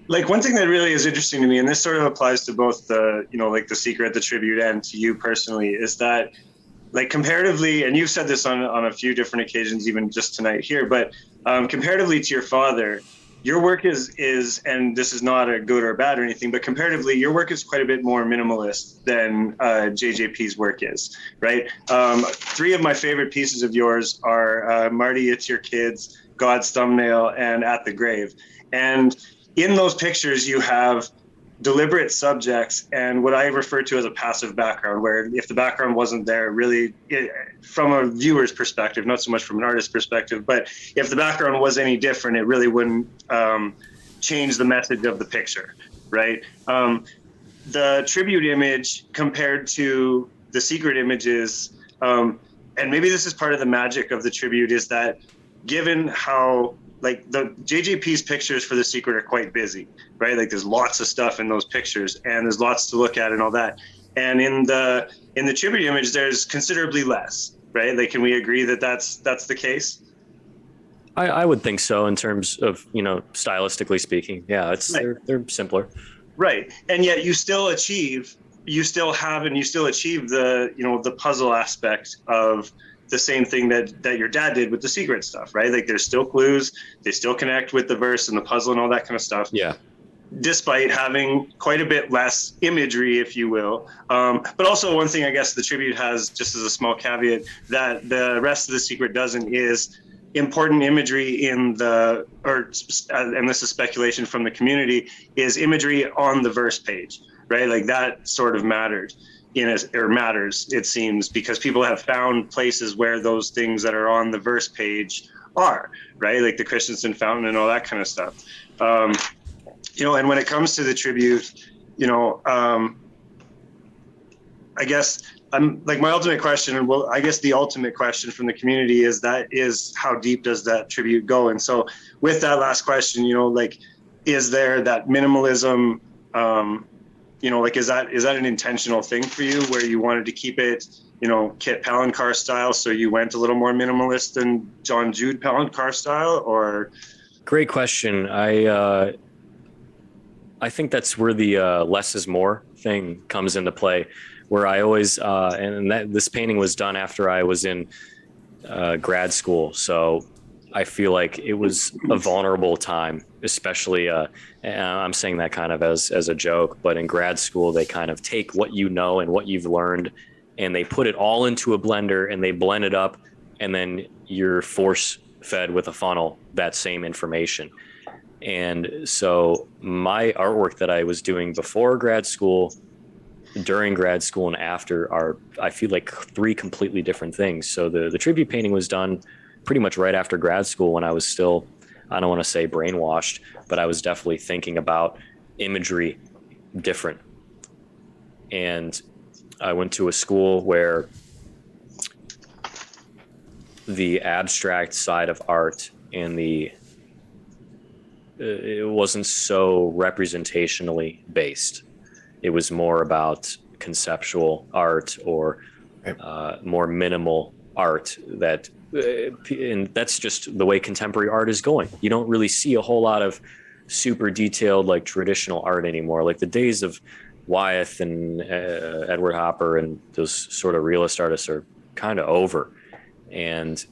One thing that really is interesting to me, and this sort of applies to both the, the secret, the tribute, and to you personally, is that, comparatively, and you've said this on a few different occasions, even just tonight here, but comparatively to your father, your work is, and this is not a good or bad or anything, but comparatively, your work is quite a bit more minimalist than JJP's work is, right? Three of my favorite pieces of yours are Marty, It's Your Kids, God's Thumbnail, and At the Grave. And in those pictures, you have deliberate subjects and what I refer to as a passive background, where if the background wasn't there, really, from a viewer's perspective, not so much from an artist's perspective, but if the background was any different, it really wouldn't change the message of the picture, right? The tribute image compared to the secret images, and maybe this is part of the magic of the tribute, is that given how the JJP's pictures for The Secret are quite busy, right? There's lots of stuff in those pictures, and there's lots to look at and all that. And in the tribute image, there's considerably less, right? Can we agree that that's the case? I would think so, in terms of, stylistically speaking. Yeah, they're simpler. Right, and yet you still achieve the, the puzzle aspect of the same thing that your dad did with the secret stuff, right? There's still clues, they still connect with the verse and the puzzle and all that kind of stuff. Yeah. Despite having quite a bit less imagery, if you will. But also one thing I guess the tribute has, just as a small caveat, that the rest of the secret doesn't, is important imagery in the, or, and this is speculation from the community, is imagery on the verse page, right? Like that sort of mattered in a, or matters, it seems, because people have found places where those things that are on the verse page are, right? Like the Christensen fountain and all that kind of stuff. You know, and when it comes to the tribute, you know, I guess I'm like my ultimate question, and well, I guess the ultimate question from the community is that is how deep does that tribute go? And so with that last question, you know, like, is there that minimalism, you know, like, is that an intentional thing for you where you wanted to keep it, you know, Kit Palencar style, so you went a little more minimalist than John Jude Palencar style, or? Great question. I think that's where the less is more thing comes into play, where I always, and that, this painting was done after I was in grad school. So I feel like it was a vulnerable time, especially, and I'm saying that kind of as a joke, but in grad school, they kind of take what you know and what you've learned and they put it all into a blender and they blend it up, and then you're force fed with a funnel that same information. And so my artwork that I was doing before grad school, during grad school, and after are, I feel like, three completely different things. So the tribute painting was done pretty much right after grad school, when I was still, I don't want to say brainwashed, but I was definitely thinking about imagery different. And I went to a school where the abstract side of art and the, it wasn't so representationally based. It was more about conceptual art, or more minimal art, that, and that's just the way contemporary art is going. You don't really see a whole lot of super detailed, like, traditional art anymore. Like the days of Wyeth and Edward Hopper and those sort of realist artists are kind of over. And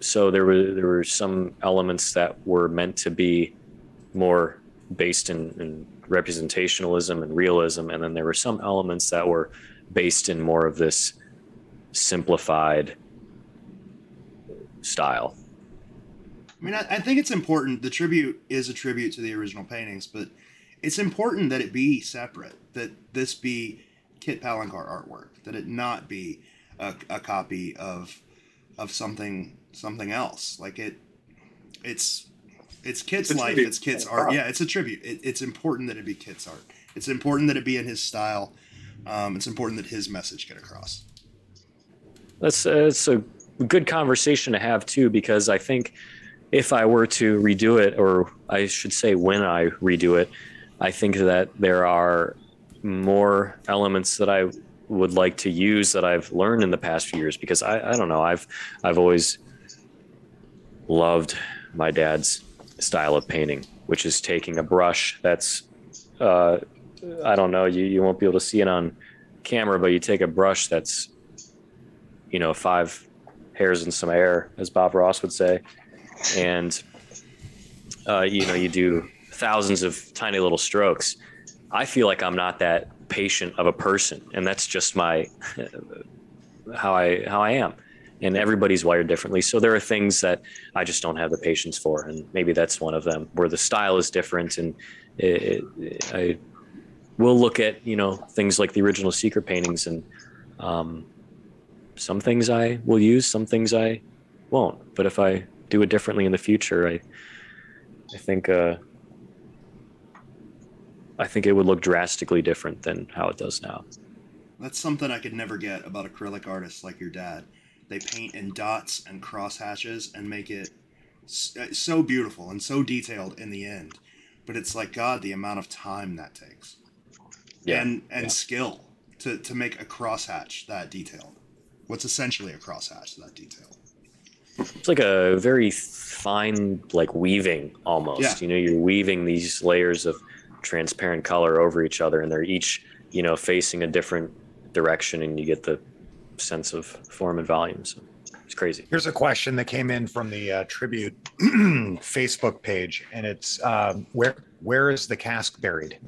so there were some elements that were meant to be more based in representationalism and realism, and then there were some elements that were based in more of this simplified style. I mean, I think it's important. The tribute is a tribute to the original paintings, but it's important that it be separate, that this be Kit Palencar artwork, that it not be a copy of something else. Like it's Kit's life, it's Kit's art. Yeah, it's a tribute. It's important that it be Kit's art. It's important that it be in his style. It's important that his message get across. That's a good conversation to have too, because I think if I were to redo it, or I should say when I redo it, I think that there are more elements that I would like to use that I've learned in the past few years, because I don't know, I've always loved my dad's style of painting, which is taking a brush that's I don't know, you won't be able to see it on camera, but you take a brush that's, you know, 5 hairs and some air, as Bob Ross would say, and you know, you do thousands of tiny little strokes. I feel like I'm not that patient of a person, and that's just my how I am, and everybody's wired differently. So there are things that I just don't have the patience for, and maybe that's one of them, where the style is different. And I will look at, you know, things like the original Secret paintings, and some things I will use, some things I won't, but if I do it differently in the future, I think I think it would look drastically different than how it does now. That's something I could never get about acrylic artists like your dad. They paint in dots and cross hatches and make it so beautiful and so detailed in the end. But it's like, God, the amount of time that takes. Yeah. And skill to make a cross hatch that detailed. What's essentially a cross hatch that detailed. It's like a very fine, like, weaving almost. Yeah. You know, you're weaving these layers of transparent color over each other, and they're each, you know, facing a different direction, and you get the sense of form and volume. So it's crazy. Here's a question that came in from the tribute Facebook page, and it's where is the cask buried?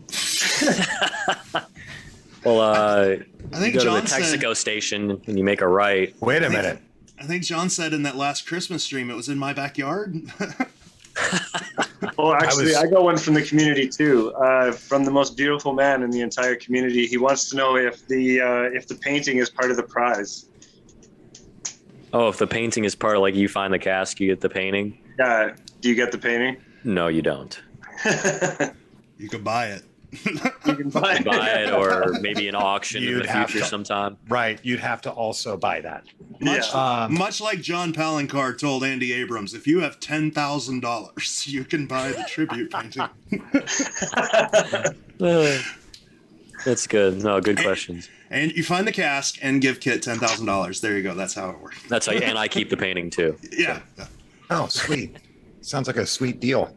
Well, I think you go to the Texaco station and you make a right. Wait a minute. I think John said in that last Christmas stream, it was in my backyard. Well, actually, I got one from the community too, from the most beautiful man in the entire community. He wants to know if the painting is part of the prize. Oh, if the painting is part of, like, you find the cask, you get the painting? Yeah. Do you get the painting? No, you don't. You can buy it. You can buy it, or maybe an auction in the future sometime. Right. You'd have to also buy that. Much, much like John Palencar told Andy Abrams, if you have $10,000, you can buy the tribute painting. That's good. No, good questions. And you find the cask and give Kit $10,000. There you go. That's how it works. That's how, and I keep the painting too. Yeah. So. Oh, sweet. Sounds like a sweet deal.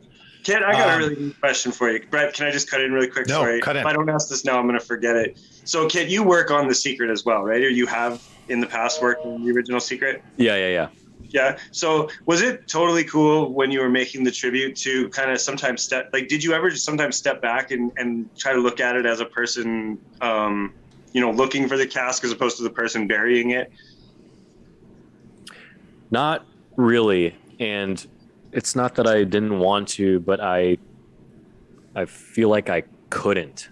Kit, I got a really good question for you. Brett, can I just cut in really quick? No, sorry. Cut in. If I don't ask this now, I'm going to forget it. So, Kit, you work on The Secret as well, right? Or you have in the past worked on the original Secret? Yeah. So was it totally cool when you were making the tribute to kind of sometimes step, like, did you ever just sometimes step back and try to look at it as a person, you know, looking for the cask as opposed to the person burying it? Not really. And it's not that I didn't want to, but I feel like I couldn't.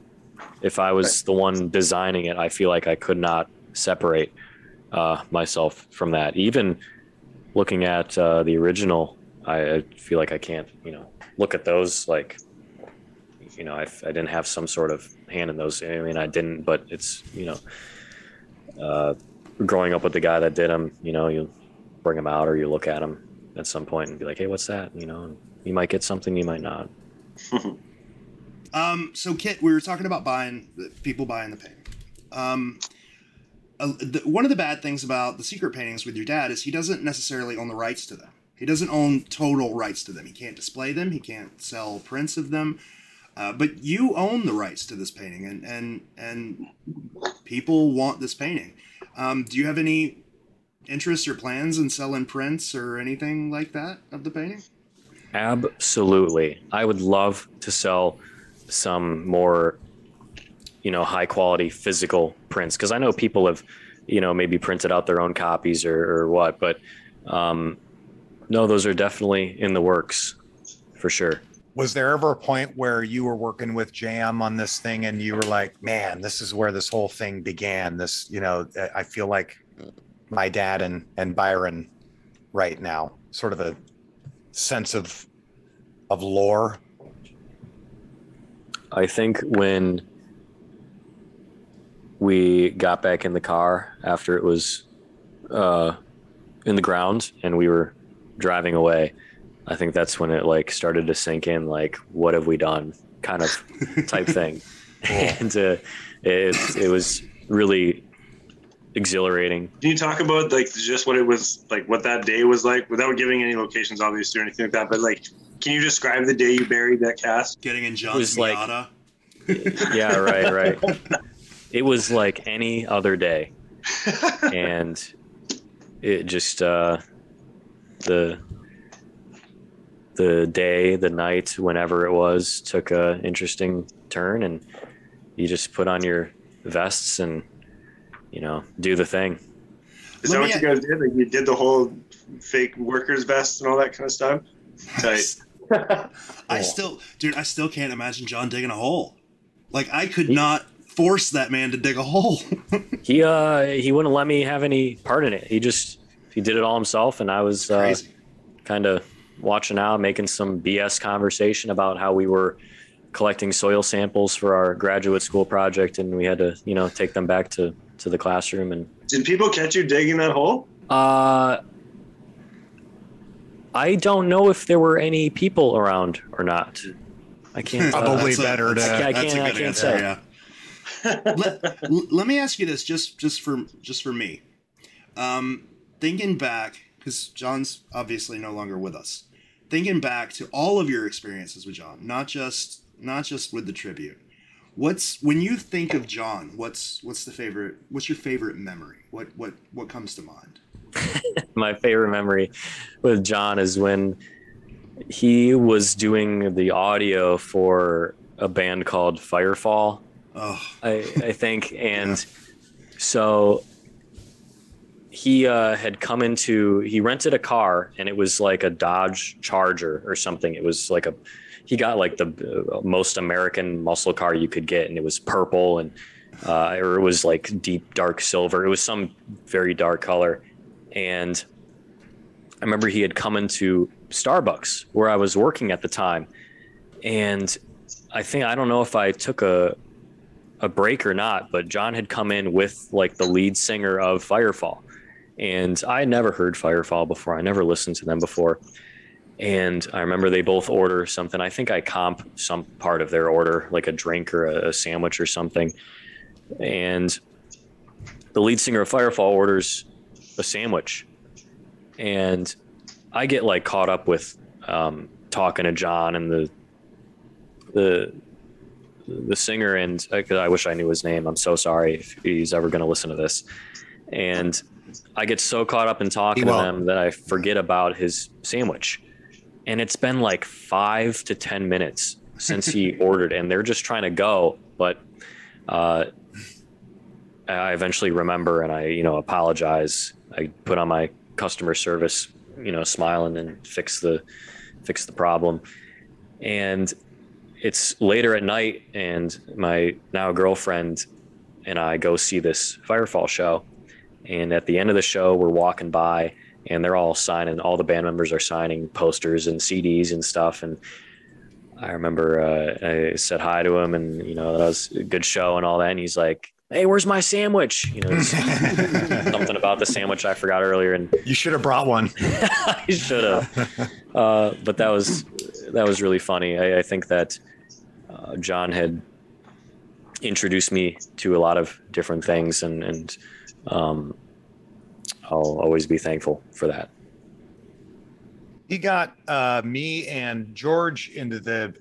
If I was the one designing it, I feel like I could not separate myself from that. Even looking at the original, I feel like I can't, you know, look at those like, you know, I didn't have some sort of hand in those. I mean, I didn't, but it's, you know, growing up with the guy that did them, you know, you bring them out or you look at them at some point and be like, hey, what's that? You know, and you might get something, you might not. So Kit, we were talking about people buying the painting. One of the bad things about the Secret paintings with your dad is he doesn't necessarily own the rights to them. He doesn't own total rights to them. He can't display them. He can't sell prints of them. But you own the rights to this painting, and people want this painting. Do you have any interests or plans in selling prints or anything like that of the painting? Absolutely. I would love to sell some more, you know, high quality physical prints, because I know people have, you know, maybe printed out their own copies or what, but no, those are definitely in the works for sure. Was there ever a point where you were working with JM on this thing and you were like, man, this is where this whole thing began? This, you know, I feel like my dad and Byron right now, sort of a sense of lore. I think when we got back in the car after it was in the ground and we were driving away, I think that's when it like started to sink in, like, what have we done kind of type thing. And it was really exhilarating. Can you talk about like just what it was like, what that day was like, without giving any locations obviously or anything like that, but like, can you describe the day you buried that cast? Getting in John's Miata. Like, yeah, right. It was like any other day, and it just the day, the night, whenever it was, took an interesting turn, and you just put on your vests and, you know, do the thing. Is that what you guys did? Like, you did the whole fake workers' vests and all that kind of stuff? Tight. I still can't imagine John digging a hole. Like, I could not force that man to dig a hole. He wouldn't let me have any part in it. He did it all himself, and I was kind of watching out, making some BS conversation about how we were collecting soil samples for our graduate school project, and we had to, you know, take them back to the classroom. And did people catch you digging that hole? I don't know if there were any people around or not. I can't. Probably better. I can't say. Yeah. let me ask you this, just for me, thinking back, because John's obviously no longer with us, thinking back to all of your experiences with John, not just with the tribute, when you think of John, what's your favorite memory? What comes to mind? My favorite memory with John is when he was doing the audio for a band called Firefall. Oh. I think, and yeah. So he had come into, he rented a car, and it was like a Dodge Charger or something. It was like a, he got like the most American muscle car you could get, and it was purple, and or it was like deep dark silver. It was some very dark color. And I remember he had come into Starbucks where I was working at the time. And I think, I don't know if I took a break or not, but John had come in with like the lead singer of Firefall. And I had never heard Firefall before. I never listened to them before. And I remember they both order something. I think I comp some part of their order, like a drink or a sandwich or something. And the lead singer of Firefall orders a sandwich. And I get like caught up with talking to John and the singer, and I wish I knew his name. I'm so sorry if he's ever going to listen to this. And I get so caught up in talking to them that I forget about his sandwich. And it's been like 5 to 10 minutes since he ordered, and they're just trying to go. But I eventually remember, and I, you know, apologize. I put on my customer service, you know, smile, and then fix the problem. And it's later at night, and my now girlfriend and I go see this Firefall show. And at the end of the show, we're walking by, and they're all signing, all the band members are signing posters and CDs and stuff. And I remember I said hi to him, and, you know, that was a good show and all that. And he's like, hey, where's my sandwich? You know, something about the sandwich I forgot earlier. And you should have brought one. I should have. But that was really funny. I think that John had introduced me to a lot of different things, and I'll always be thankful for that. He got me and George into the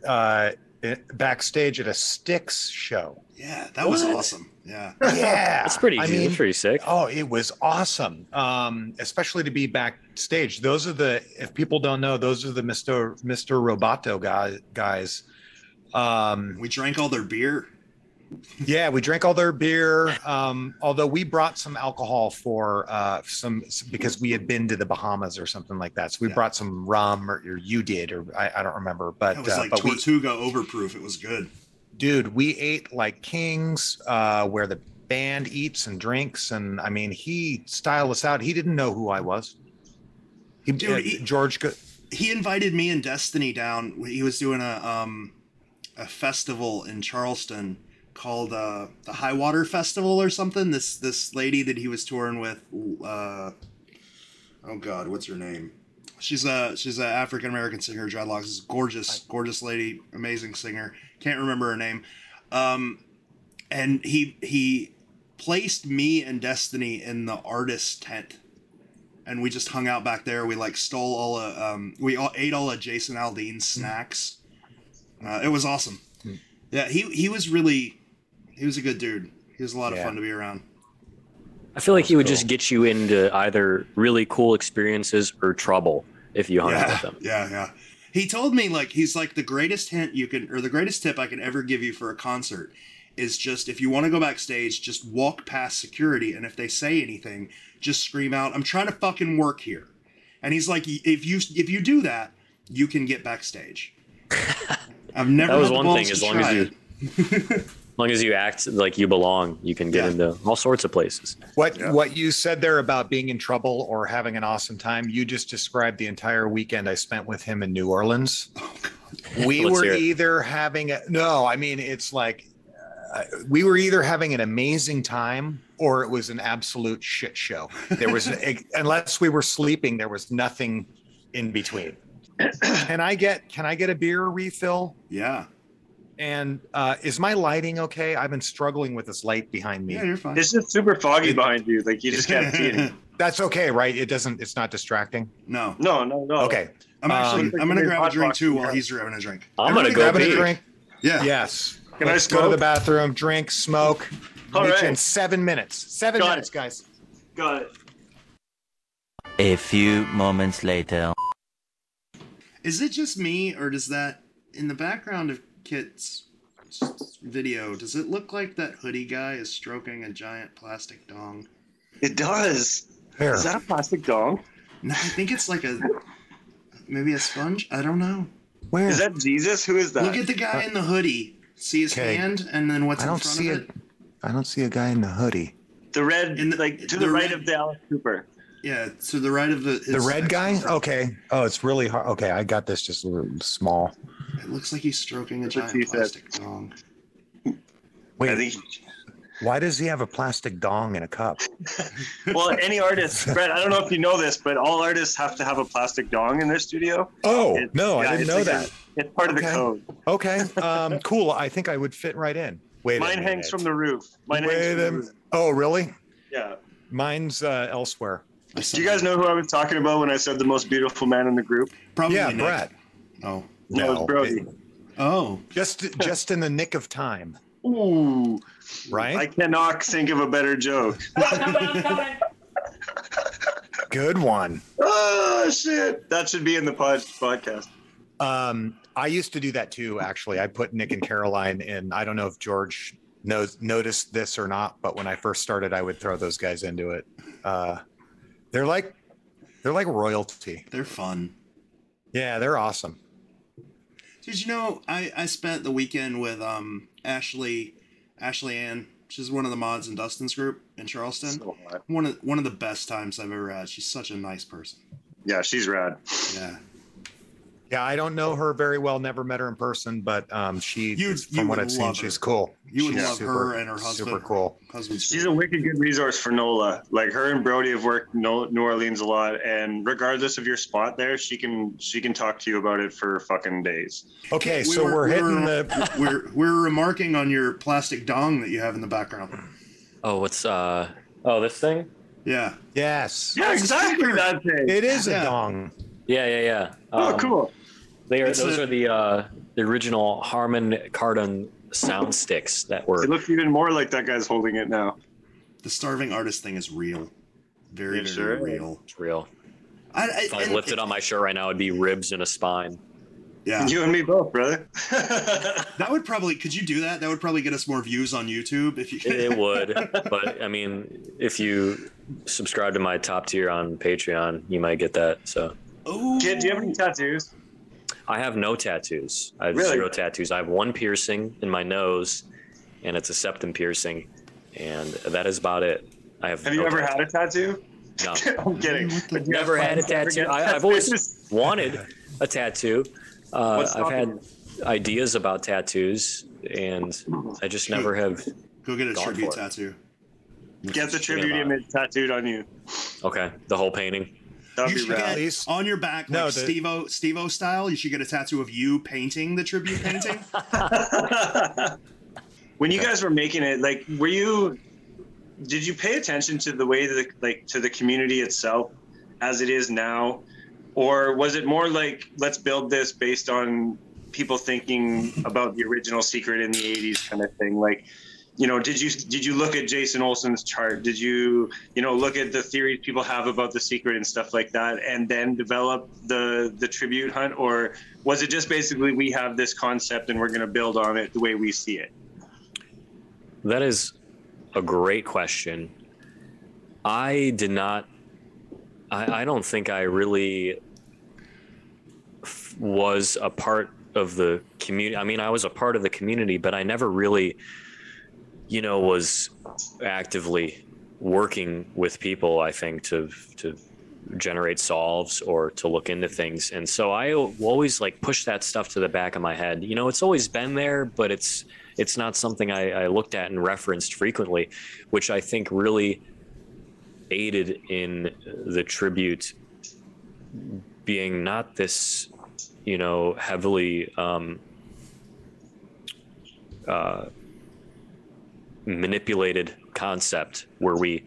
backstage at a Styx show. Yeah, that was awesome. Yeah, that's pretty. I mean, pretty sick. Oh, it was awesome. Especially to be backstage. Those are the, if people don't know, those are the Mr. Roboto guys. We drank all their beer. Yeah, we drank all their beer. Although we brought some alcohol for some, because we had been to the Bahamas or something like that. So we brought some rum, or you did, or I don't remember. But it was like Tortuga overproof. It was good. Dude, we ate like kings, where the band eats and drinks. And I mean, he styled us out. He didn't know who I was. He invited me and Destiny down. He was doing a festival in Charleston called the High Water Festival or something. This lady that he was touring with, oh God, what's her name? She's a African-American singer, dreadlocks. She's a gorgeous lady, amazing singer. Can't remember her name. And he placed me and Destiny in the artist tent, and we just hung out back there. We like stole all of, we ate all of Jason Aldean's snacks. It was awesome. Yeah, he was a good dude. He was a lot of fun to be around. I feel like he would just get you into either really cool experiences or trouble if you hung out with them. Yeah, yeah. He told me, like, he's like, the greatest hint you can, or the greatest tip I can ever give you for a concert is just, if you want to go backstage, just walk past security, and if they say anything, just scream out, "I'm trying to fucking work here." And he's like, if you do that, you can get backstage. I've never. That was one thing. As long as you. As long as you act like you belong, you can get into all sorts of places. What you said there about being in trouble or having an awesome time, you just described the entire weekend I spent with him in New Orleans. Oh, God. We were either having we were either having an amazing time, or it was an absolute shit show. There was unless we were sleeping, there was nothing in between. Can I get a beer refill? Yeah. And is my lighting okay? I've been struggling with this light behind me. Yeah, you're fine. It's just super foggy behind you. Like, you just can't see it. That's okay, right? It's not distracting? No. No. Okay. I'm going to grab a drink too while he's grabbing a drink. I'm going to grab a drink. Yeah. Yes. Can I go to the bathroom, drink, smoke? All right. In 7 minutes. Got it, guys. Got it. A few moments later. Is it just me, or does that, in the background of Kit's video, does it look like that hoodie guy is stroking a giant plastic dong? It does. Hair. Is that a plastic dong? No, I think it's like a, maybe a sponge. I don't know. Where? Is that Jesus? Who is that? Look at the guy in the hoodie. See his hand, and then what's in front of it? I don't see a guy in the hoodie. The red, like to the right of the Alice Cooper. Yeah, to the right of the red guy. Okay. Oh, it's really hard. Okay, I got this. Just a little small. It looks like he's stroking a giant plastic dong. Wait, why does he have a plastic dong in a cup? Well, any artist, Brett, I don't know if you know this, but all artists have to have a plastic dong in their studio. Oh, no, I didn't know that. It's part of the code. Okay, cool. I think I would fit right in. Wait, mine hangs from the roof. Oh, really? Yeah. Mine's elsewhere. Do you guys know who I was talking about when I said the most beautiful man in the group? Probably Nick. Brett. Oh. No, it was Brody. Oh. Just in the nick of time. Ooh. Right? I cannot think of a better joke. Good one. Oh, shit. That should be in the podcast. I used to do that too, actually. I put Nick and Caroline in. I don't know if George noticed this or not, but when I first started, I would throw those guys into it. They're like royalty. They're fun. Yeah, they're awesome. Did you know I spent the weekend with Ashley Ann. She's one of the mods in Dustin's group in Charleston. So one of the best times I've ever had. She's such a nice person. Yeah, she's rad. Yeah. Yeah, I don't know her very well. Never met her in person, but from what I've seen, she's cool. You would love her and her husband. Super cool. She's a wicked good resource for NOLA. Like her and Brody have worked New Orleans a lot, and regardless of your spot there, she can talk to you about it for fucking days. Okay, so we're hitting the we're remarking on your plastic dong that you have in the background. Oh, what's this thing? Yeah. Yes. Yeah, exactly that thing. It is a dong. Yeah. Oh, cool. Those are the original Harman Kardon sound sticks that were. It looks even more like that guy's holding it now. The starving artist thing is real. Very, very real. It's real. If I lift it on my shirt right now, it'd be ribs and a spine. Yeah. You and me both, brother. That would probably, could you do that? That would probably get us more views on YouTube if you could. It would. But I mean, if you subscribe to my top tier on Patreon, you might get that. So. Ooh. Kid, do you have any tattoos? I have no tattoos. I have zero tattoos. I have one piercing in my nose, and it's a septum piercing, and that is about it. Have you ever had a tattoo? No. I'm kidding. I've never had a tattoo. I've always wanted a tattoo. I've had ideas about tattoos, and I just never have. Go get a tribute tattoo. Get the tribute image tattooed on you. Okay, the whole painting. You should get on your back, like Steve-O style, you should get a tattoo of you painting the tribute painting. When you guys were making it, like, did you pay attention to the way that, like, to the community itself as it is now? Or was it more like, let's build this based on people thinking about the original Secret in the 80s kind of thing? Like, you know, did you look at Jason Olsen's chart? Did you look at the theories people have about the Secret and stuff like that, and then develop the tribute hunt? Or was it just basically, we have this concept and we're going to build on it the way we see it? That is a great question. I don't think I really was a part of the community. I mean, I was a part of the community, but I never really was actively working with people, I think, to generate solves or to look into things. And so I always like push that stuff to the back of my head. You know, it's always been there, but it's not something I looked at and referenced frequently, which I think really aided in the tribute being not this, heavily manipulated concept where we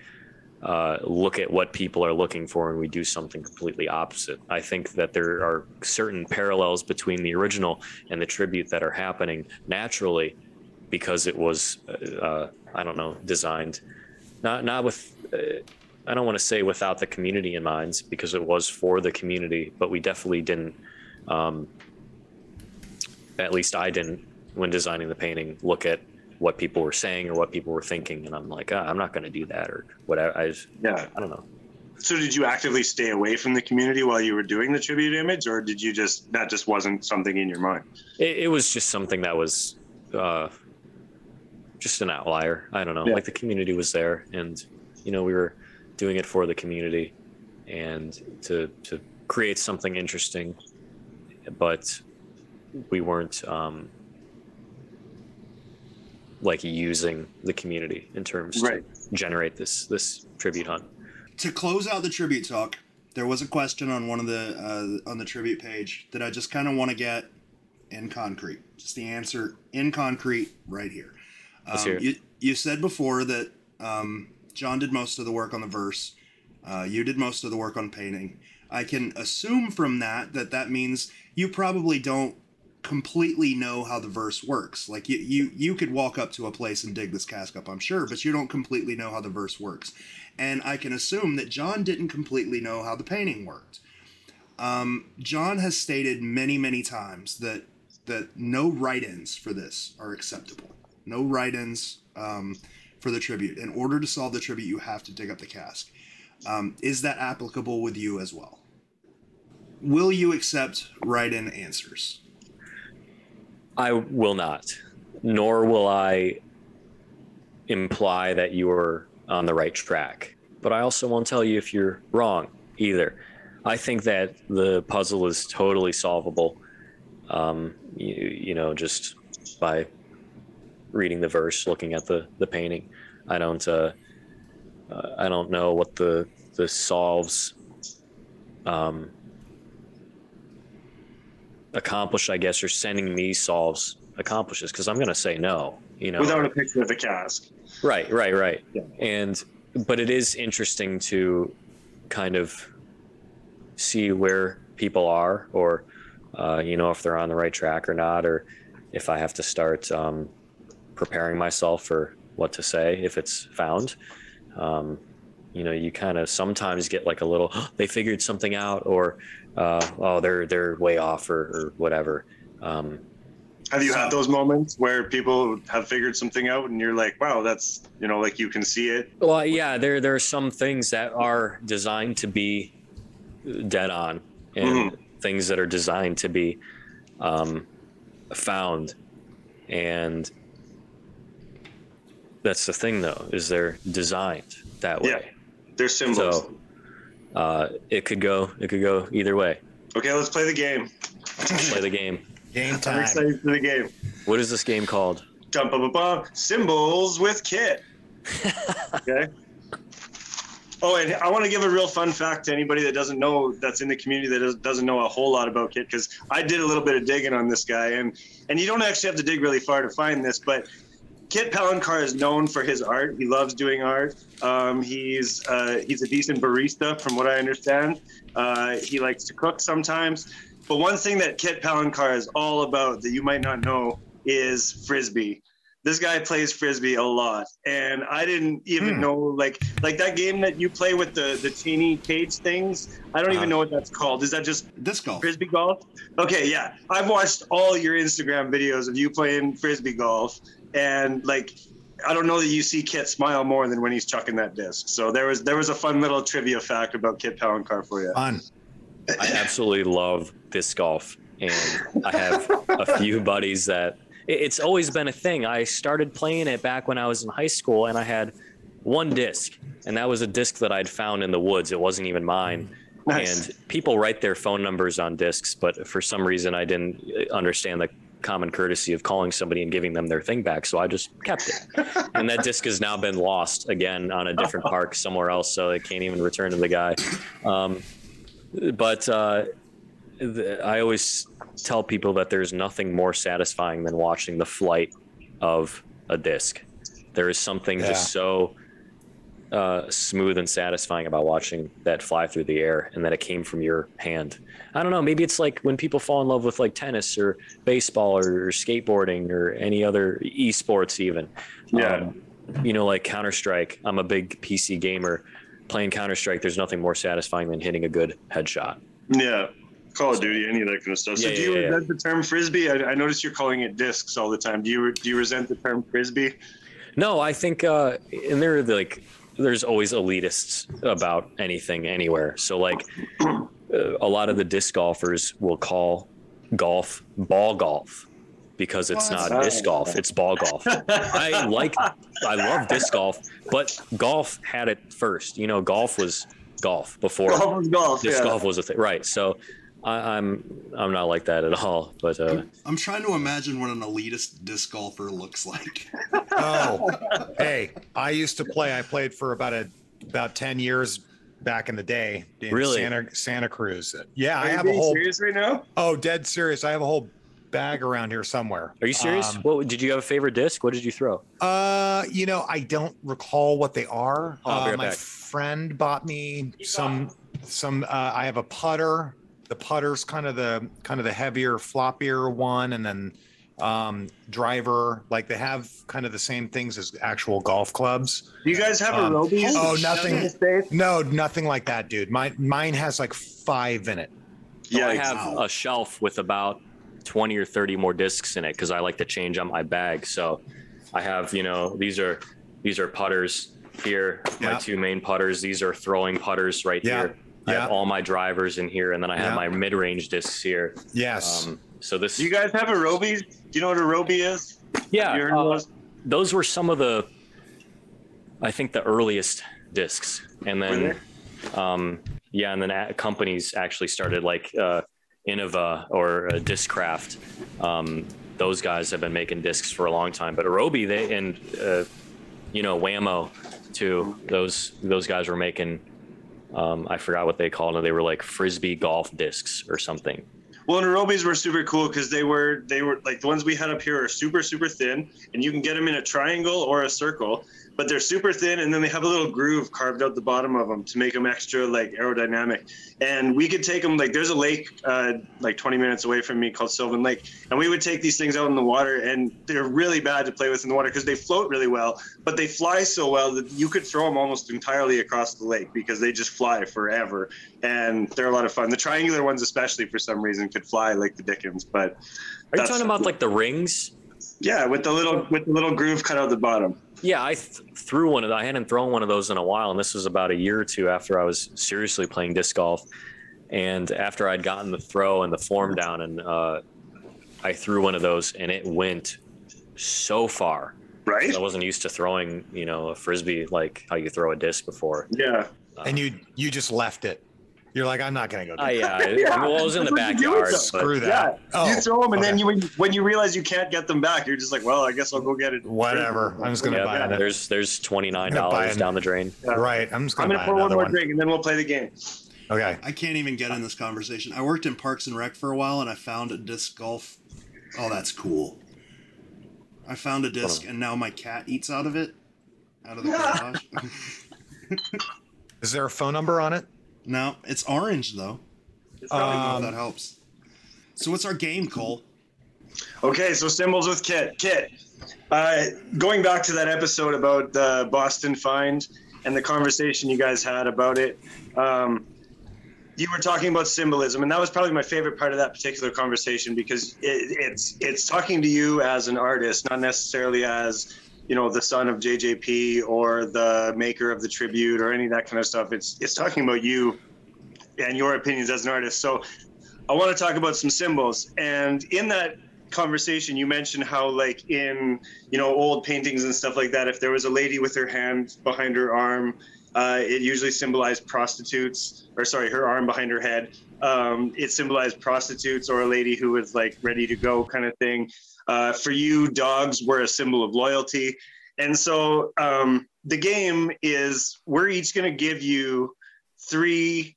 look at what people are looking for and we do something completely opposite. I think that there are certain parallels between the original and the tribute that are happening naturally because it was, designed. Not with, I don't want to say without the community in mind, because it was for the community, but we definitely didn't, at least I didn't, when designing the painting, look at what people were saying or what people were thinking, and I'm like, I'm not going to do that or whatever. I don't know. So did you actively stay away from the community while you were doing the tribute image, or did you just, that just wasn't something in your mind? It was just something that was just an outlier. I don't know, yeah. Like the community was there, and you know, we were doing it for the community and to create something interesting, but we weren't like using the community in terms right. to generate this tribute hunt. To close out the tribute talk, there was a question on one of the on the tribute page that I just kind of want to get in concrete. Just the answer in concrete right here. Let's hear it. You said before that John did most of the work on the verse. You did most of the work on painting. I can assume from that means you probably don't completely know how the verse works. Like you could walk up to a place and dig this cask up, I'm sure, but you don't completely know how the verse works. And I can assume that John didn't completely know how the painting worked. John has stated many, many times that no write-ins for this are acceptable. No write-ins for the tribute. In order to solve the tribute, you have to dig up the cask. Is that applicable with you as well? Will you accept write-in answers? I will not, nor will I imply that you are on the right track. But I also won't tell you if you're wrong either. I think that the puzzle is totally solvable, you know, just by reading the verse, looking at the painting. I don't know what the solves accomplish, I guess, or sending me solves accomplishes, because I'm going to say no, you know, without a picture of the cask. Right. Yeah. But it is interesting to kind of see where people are, or you know, if they're on the right track or not, or if I have to start preparing myself for what to say if it's found. You know, you kind of sometimes get like a little, oh, they figured something out, or oh, they're way off, or whatever. Have you had those moments where people have figured something out and you're like, wow, that's, you know, like you can see it? Well, yeah, there are some things that are designed to be dead on, and things that are designed to be found. And that's the thing, though, is they're designed that way. Yeah, they're symbols. So, it could go either way. Okay, let's play the game. Game time. I'm excited for the game. What is this game called? Symbols with Kit. Okay. Oh, and I want to give a real fun fact to anybody that doesn't know, that's in the community that doesn't know a whole lot about Kit, because I did a little bit of digging on this guy, and you don't actually have to dig really far to find this, but Kit Palencar is known for his art. He loves doing art. He's a decent barista, from what I understand. He likes to cook sometimes. But one thing that Kit Palencar is all about that you might not know is Frisbee. This guy plays Frisbee a lot. And I didn't even know, like that game that you play with the teeny cage things, I don't even know what that's called. Is that just disc golf? Frisbee golf? Okay, yeah. I've watched all your Instagram videos of you playing Frisbee golf. And like, I don't know that you see Kit smile more than when he's chucking that disc. So there was a fun little trivia fact about Kit Palencar for you. Fun. I absolutely love disc golf, and I have a few buddies that it's always been a thing. I started playing it back when I was in high school, and I had one disc, and that was a disc that I'd found in the woods. It wasn't even mine. Nice. And people write their phone numbers on discs, but for some reason I didn't understand the common courtesy of calling somebody and giving them their thing back, so I just kept it. And that disc has now been lost again on a different park somewhere else, so it can't even return to the guy. I always tell people that there's nothing more satisfying than watching the flight of a disc. There is something just so smooth and satisfying about watching that fly through the air, and that it came from your hand. I don't know, maybe it's like when people fall in love with like tennis or baseball or skateboarding or any other esports even. You know, like Counter-Strike. I'm a big PC gamer. Playing Counter-Strike, there's nothing more satisfying than hitting a good headshot. Yeah, Call of Duty, any of that kind of stuff. So do you resent the term Frisbee? I notice you're calling it discs all the time. Do you resent the term Frisbee? No, I think, and there are like there's always elitists about anything anywhere. So like a lot of the disc golfers will call golf ball golf because it's not disc golf, it's ball golf. I love disc golf, but golf had it first. You know, golf was golf before golf was golf. Disc golf was a thing, right? So I'm not like that at all, but I'm trying to imagine what an elitist disc golfer looks like. Oh, hey, I used to play. I played for about 10 years back in the day. In really? Santa Cruz. Yeah, I have a whole. Are you being serious right now? Oh, dead serious. I have a whole bag around here somewhere. Are you serious? What did you have a favorite disc? What did you throw? You know, I don't recall what they are. My friend bought me some. I have a putter. The putter's kind of the heavier, floppier one, and then driver. Like they have kind of the same things as actual golf clubs. Do you guys have Aerobi? Oh, nothing. No, nothing like that, dude. Mine has like 5 in it. So yeah, I have a shelf with about 20 or 30 more discs in it because I like to change on my bag. So I have, you know, these are putters here. Yeah. My 2 main putters. These are throwing putters right here. I have all my drivers in here, and then I have my mid-range discs here. Yes. So this. Do you guys have Aerobi? Do you know what Aerobi is? Yeah. Those were some of the, I think, the earliest discs, and then, companies actually started like Innova or Discraft. Those guys have been making discs for a long time, but Aerobi and Whammo too. Those guys were making. I forgot what they called it. They were like Frisbee golf discs or something. Well, and Aerobis were super cool because they were like the ones we had up here are super, super thin, and you can get them in a triangle or a circle, but they're super thin, and then they have a little groove carved out the bottom of them to make them extra like aerodynamic. And we could take them, like there's a lake like 20 minutes away from me called Sylvan Lake, and we would take these things out in the water, and they're really bad to play with in the water because they float really well, but they fly so well that you could throw them almost entirely across the lake because they just fly forever, and they're a lot of fun. The triangular ones especially for some reason could fly like the dickens. But are you talking about like the rings? Yeah, with the little groove cut out the bottom. Yeah, I threw one of those. I hadn't thrown one of those in a while, and this was about a year or two after I was seriously playing disc golf, and after I'd gotten the throw and the form down, and I threw one of those, and it went so far. Right. I wasn't used to throwing, you know, a frisbee like how you throw a disc before. Yeah. And you just left it. You're like, I'm not gonna go. Well, it was in the backyard. Screw that. Yeah. Oh, you throw them, and then when you realize you can't get them back, you're just like, well, I guess I'll go get it. Whatever. I'm just gonna buy it. There's $29 down the drain. Yeah. Right. I'm gonna pour one more drink, and then we'll play the game. Okay. I can't even get in this conversation. I worked in Parks and Rec for a while, and I found a disc golf. Oh, that's cool. I found a disc, and now my cat eats out of it. Out of the garage. Is there a phone number on it? No, it's orange though. It's that helps. So what's our game, Cole? Okay, so Symbols with Kit. Kit, going back to that episode about the Boston find and the conversation you guys had about it, you were talking about symbolism, and that was probably my favorite part of that particular conversation because it's talking to you as an artist, not necessarily as, you know, the son of JJP or the maker of the tribute or any of that kind of stuff. It's talking about you and your opinions as an artist. So I want to talk about some symbols. And in that conversation, you mentioned how, like, in, you know, old paintings and stuff like that, if there was a lady with her hand behind her arm, it usually symbolized prostitutes, or sorry, her arm behind her head. It symbolized prostitutes or a lady who was like ready to go kind of thing. For you, dogs were a symbol of loyalty. And so the game is, we're each going to give you 3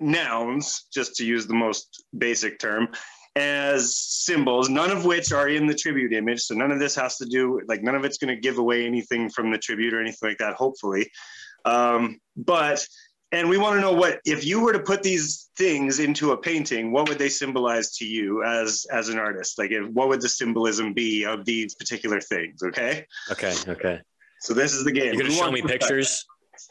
nouns, just to use the most basic term, as symbols, none of which are in the tribute image. So none of this has to do, like, none of it's going to give away anything from the tribute or anything like that, hopefully. And we want to know what, if you were to put these things into a painting, what would they symbolize to you as an artist? Like, what would the symbolism be of these particular things? Okay. Okay. Okay. So this is the game. You're going to show me pictures?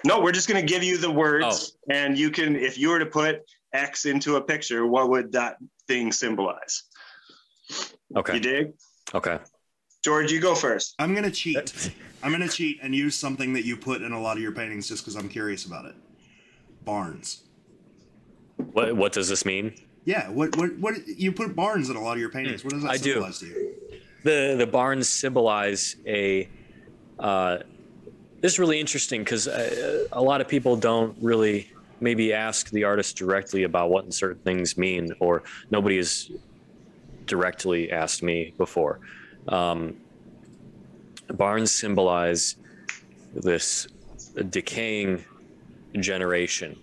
No, we're just going to give you the words, and you can, if you were to put X into a picture, what would that thing symbolize? Okay. You dig? Okay. George, you go first. I'm going to cheat. I'm going to cheat and use something that you put in a lot of your paintings just because I'm curious about it. Barns. What does this mean? Yeah, what you put barns in a lot of your paintings. What does that symbolize to you? The barns symbolize a this is really interesting because a lot of people don't really maybe ask the artist directly about what certain things mean, or nobody has directly asked me before. Barns symbolize this decaying generation,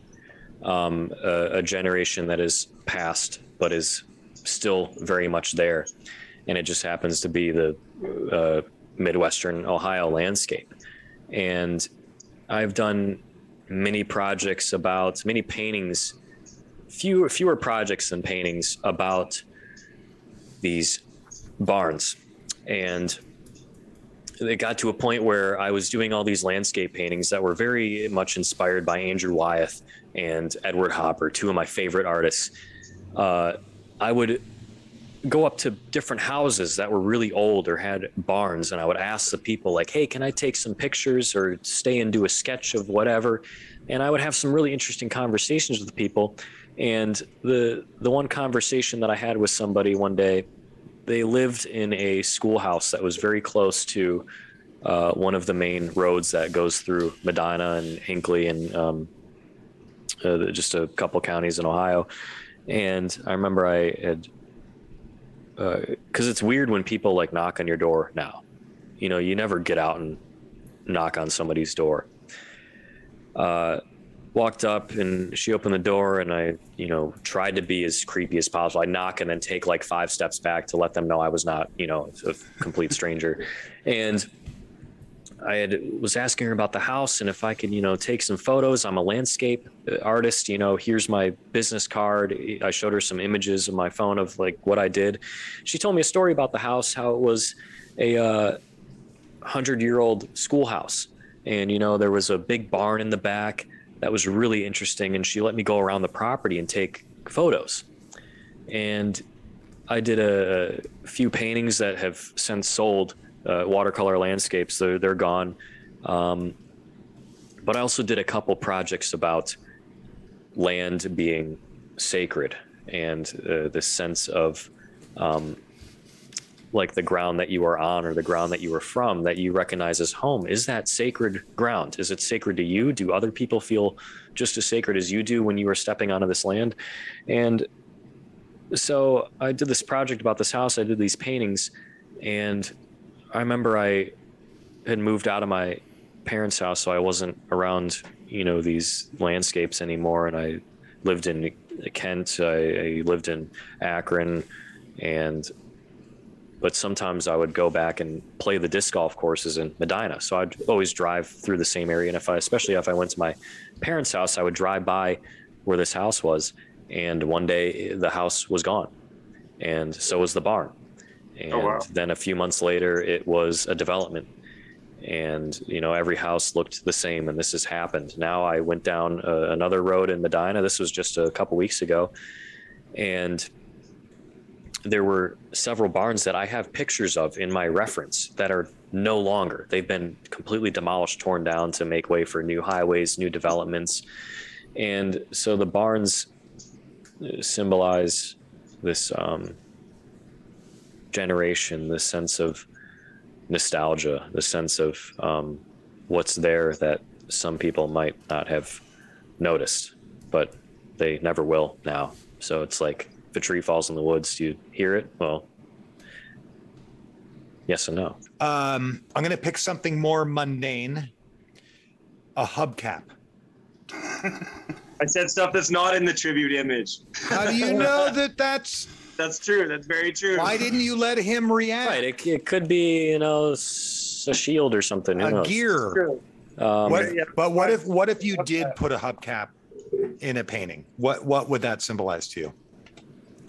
a generation that is past but is still very much there, and it just happens to be the Midwestern Ohio landscape. And I've done many projects about many paintings, fewer projects than paintings about these barns. And it got to a point where I was doing all these landscape paintings that were very much inspired by Andrew Wyeth and Edward Hopper, two of my favorite artists. I would go up to different houses that were really old or had barns, and I would ask the people, like, hey, can I take some pictures or stay and do a sketch of whatever? And I would have some really interesting conversations with people. And the one conversation that I had with somebody one day, they lived in a schoolhouse that was very close to one of the main roads that goes through Medina and Hinckley and just a couple counties in Ohio. And I remember I had, because it's weird when people like knock on your door now, you know, you never get out and knock on somebody's door. Walked up and she opened the door, and I, you know, tried to be as creepy as possible. I knock and then take like 5 steps back to let them know I was not, you know, a complete stranger. And I was asking her about the house and if I could, you know, take some photos. I'm a landscape artist, you know, here's my business card. I showed her some images on my phone of like what I did. She told me a story about the house, how it was a 100-year-old schoolhouse. And, you know, there was a big barn in the back that was really interesting. And she let me go around the property and take photos. And I did a few paintings that have since sold. Watercolor landscapes, they're gone. But I also did a couple projects about land being sacred and this sense of like the ground that you are on or the ground that you are from that you recognize as home. Is that sacred ground? Is it sacred to you? Do other people feel just as sacred as you do when you are stepping onto this land? And so I did this project about this house. I did these paintings, and I remember I had moved out of my parents' house, so I wasn't around, you know, these landscapes anymore. And I lived in Kent, I lived in Akron, but sometimes I would go back and play the disc golf courses in Medina. So I'd always drive through the same area. And especially if I went to my parents' house, I would drive by where this house was. And one day the house was gone, and so was the barn. And oh, wow. Then a few months later, it was a development, and, you know, every house looked the same. And this has happened. Now I went down another road in Medina. This was just a couple weeks ago. And there were several barns that I have pictures of in my reference that are no longer. They've been completely demolished, torn down to make way for new highways, new developments. And so the barns symbolize this, generation, the sense of nostalgia, the sense of what's there that some people might not have noticed, but they never will now. So it's like if a tree falls in the woods, do you hear it? Well, yes and no. I'm going to pick something more mundane, a hubcap. I said stuff that's not in the tribute image. How do you know that that's... That's true. That's very true. Why didn't you let him react? Right. It could be, you know, a shield or something. A gear. But what if you did put a hubcap in a painting? What would that symbolize to you?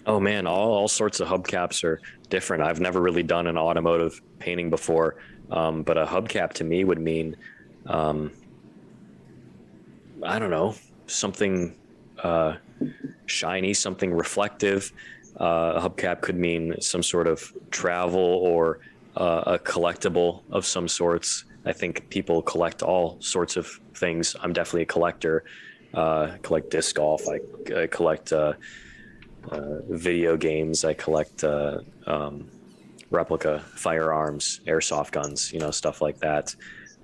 Oh man, all sorts of hubcaps are different. I've never really done an automotive painting before, but a hubcap to me would mean, I don't know, something shiny, something reflective. A hubcap could mean some sort of travel or a collectible of some sorts. I think people collect all sorts of things. I'm definitely a collector. I collect disc golf. I collect video games. I collect replica firearms, airsoft guns, you know, stuff like that.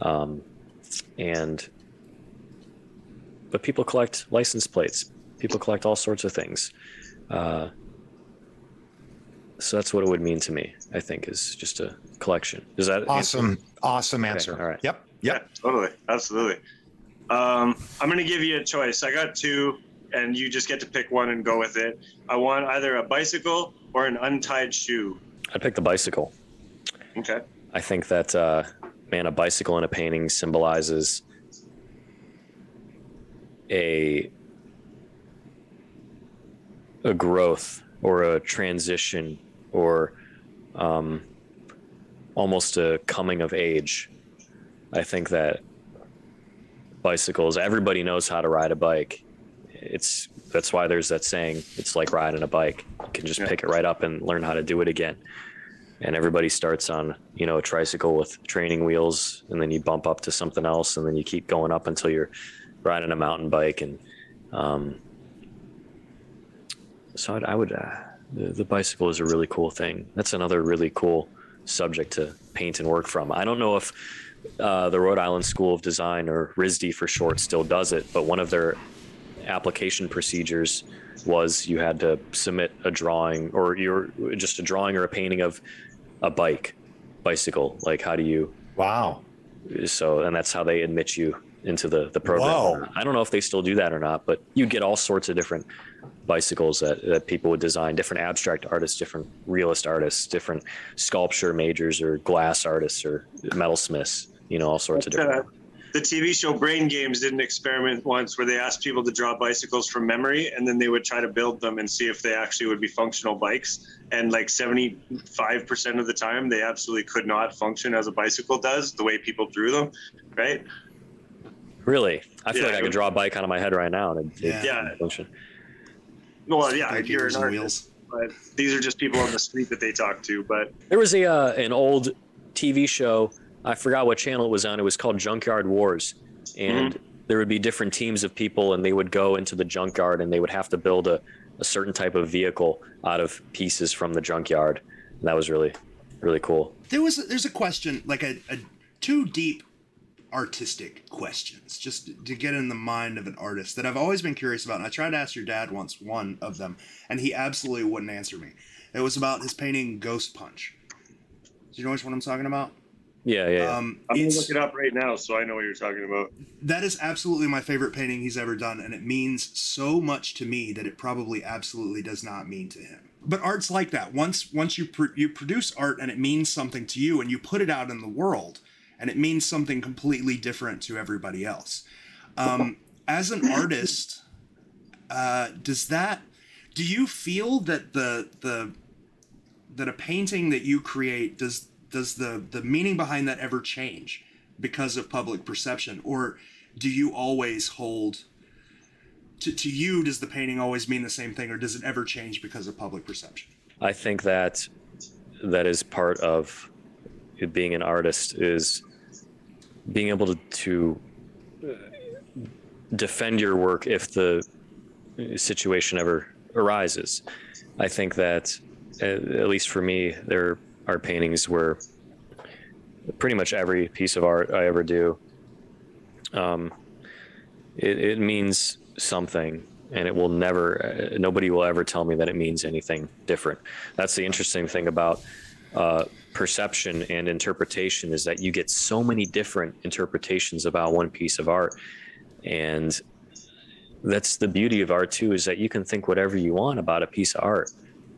But people collect license plates. People collect all sorts of things. So that's what it would mean to me, I think, is just a collection. Is that awesome? Answer? Awesome answer. Okay, all right. Yep. Yep. Yeah, totally. Absolutely. I'm going to give you a choice. I got two, and you just get to pick one and go with it. I want either a bicycle or an untied shoe. I'd pick the bicycle. Okay. I think that, man, a bicycle in a painting symbolizes a growth or a transition or almost a coming of age. I think that bicycles, everybody knows how to ride a bike. That's why there's that saying, it's like riding a bike. You can just pick it right up and learn how to do it again. And everybody starts on, you know, a tricycle with training wheels, and then you bump up to something else, and then you keep going up until you're riding a mountain bike. And so I would, the bicycle is a really cool thing. That's another really cool subject to paint and work from. I don't know if the Rhode Island School of Design, or RISD for short, still does it, but one of their application procedures was you had to submit a drawing, or just a drawing or a painting of a bicycle. Like, how do you? Wow. So, and that's how they admit you into the program. Whoa. I don't know if they still do that or not, but you'd get all sorts of different bicycles that people would design, different abstract artists, different realist artists, different sculpture majors or glass artists or metalsmiths, you know, all sorts of different. The TV show Brain Games did an experiment once where they asked people to draw bicycles from memory, and then they would try to build them and see if they actually would be functional bikes. And like 75% of the time, they absolutely could not function as a bicycle does, the way people drew them, right? Really? I feel like I could draw a bike out of my head right now. And it function. Well, yeah, if you're an artist, but these are just people on the street that they talk to. But there was an old TV show. I forgot what channel it was on. It was called Junkyard Wars, and there would be different teams of people, and they would go into the junkyard, and they would have to build a certain type of vehicle out of pieces from the junkyard. And that was really, really cool. There's a question, like a too deep artistic questions, just to get in the mind of an artist, that I've always been curious about. And I tried to ask your dad once one of them, and he absolutely wouldn't answer me. It was about his painting Ghost Punch. Do you know which one I'm talking about? Yeah. I'm going to look it up right now, so I know what you're talking about. That is absolutely my favorite painting he's ever done, and it means so much to me that it probably absolutely does not mean to him. But art's like that. Once you produce art and it means something to you, and you put it out in the world, and it means something completely different to everybody else. As an artist, do you feel that that a painting that you create does the meaning behind that ever change because of public perception? Or do you always hold to you, does the painting always mean the same thing, or does it ever change because of public perception? I think that is part of it being an artist, is being able to defend your work if the situation ever arises. I think that, at least for me, there are paintings where pretty much every piece of art I ever do, it means something, and it will never, nobody will ever tell me that it means anything different. That's the interesting thing about perception and interpretation, is that you get so many different interpretations about one piece of art. And that's the beauty of art too, is that you can think whatever you want about a piece of art,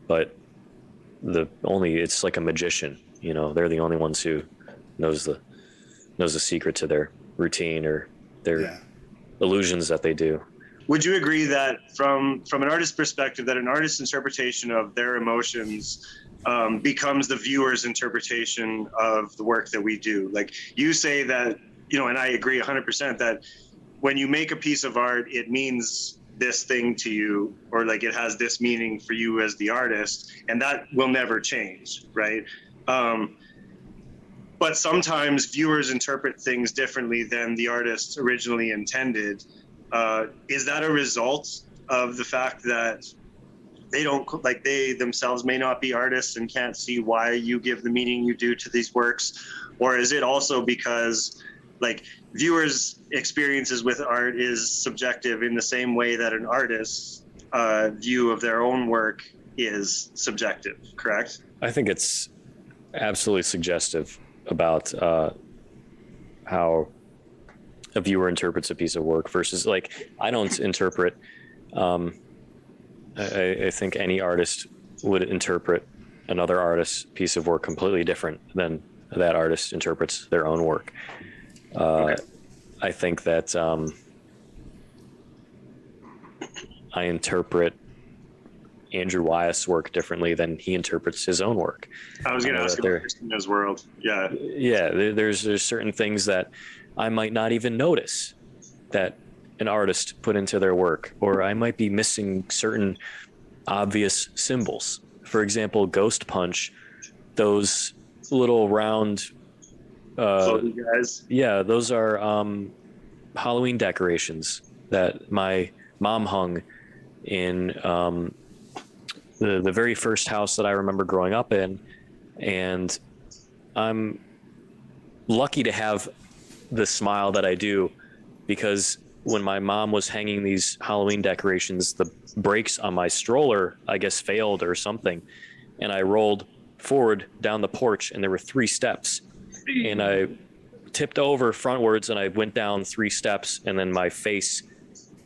but it's like a magician, you know, they're the only ones who knows the secret to their routine or their illusions that they do. Would you agree that from an artist's perspective, that an artist's interpretation of their emotions becomes the viewer's interpretation of the work that we do? Like, you say that, you know, and I agree 100% that when you make a piece of art, it means this thing to you, or like it has this meaning for you as the artist, and that will never change, right? But sometimes viewers interpret things differently than the artist originally intended. Is that a result of the fact that they don't, like, they themselves may not be artists and can't see why you give the meaning you do to these works? Or is it also because, like, viewers' experiences with art is subjective in the same way that an artist's view of their own work is subjective, correct? I think it's absolutely suggestive about how a viewer interprets a piece of work versus, like, I don't interpret, I think any artist would interpret another artist's piece of work completely different than that artist interprets their own work. Okay. I think that I interpret Andrew Wyeth's work differently than he interprets his own work. I was going to ask about Christina's world. Yeah. Yeah. There's certain things that I might not even notice that an artist put into their work, or I might be missing certain obvious symbols. For example, Ghost Punch, those little round, yeah, those are Halloween decorations that my mom hung in the very first house that I remember growing up in. And I'm lucky to have the smile that I do, because when my mom was hanging these Halloween decorations, the brakes on my stroller, I guess, failed or something. And I rolled forward down the porch, and there were 3 steps. And I tipped over frontwards, and I went down 3 steps, and then my face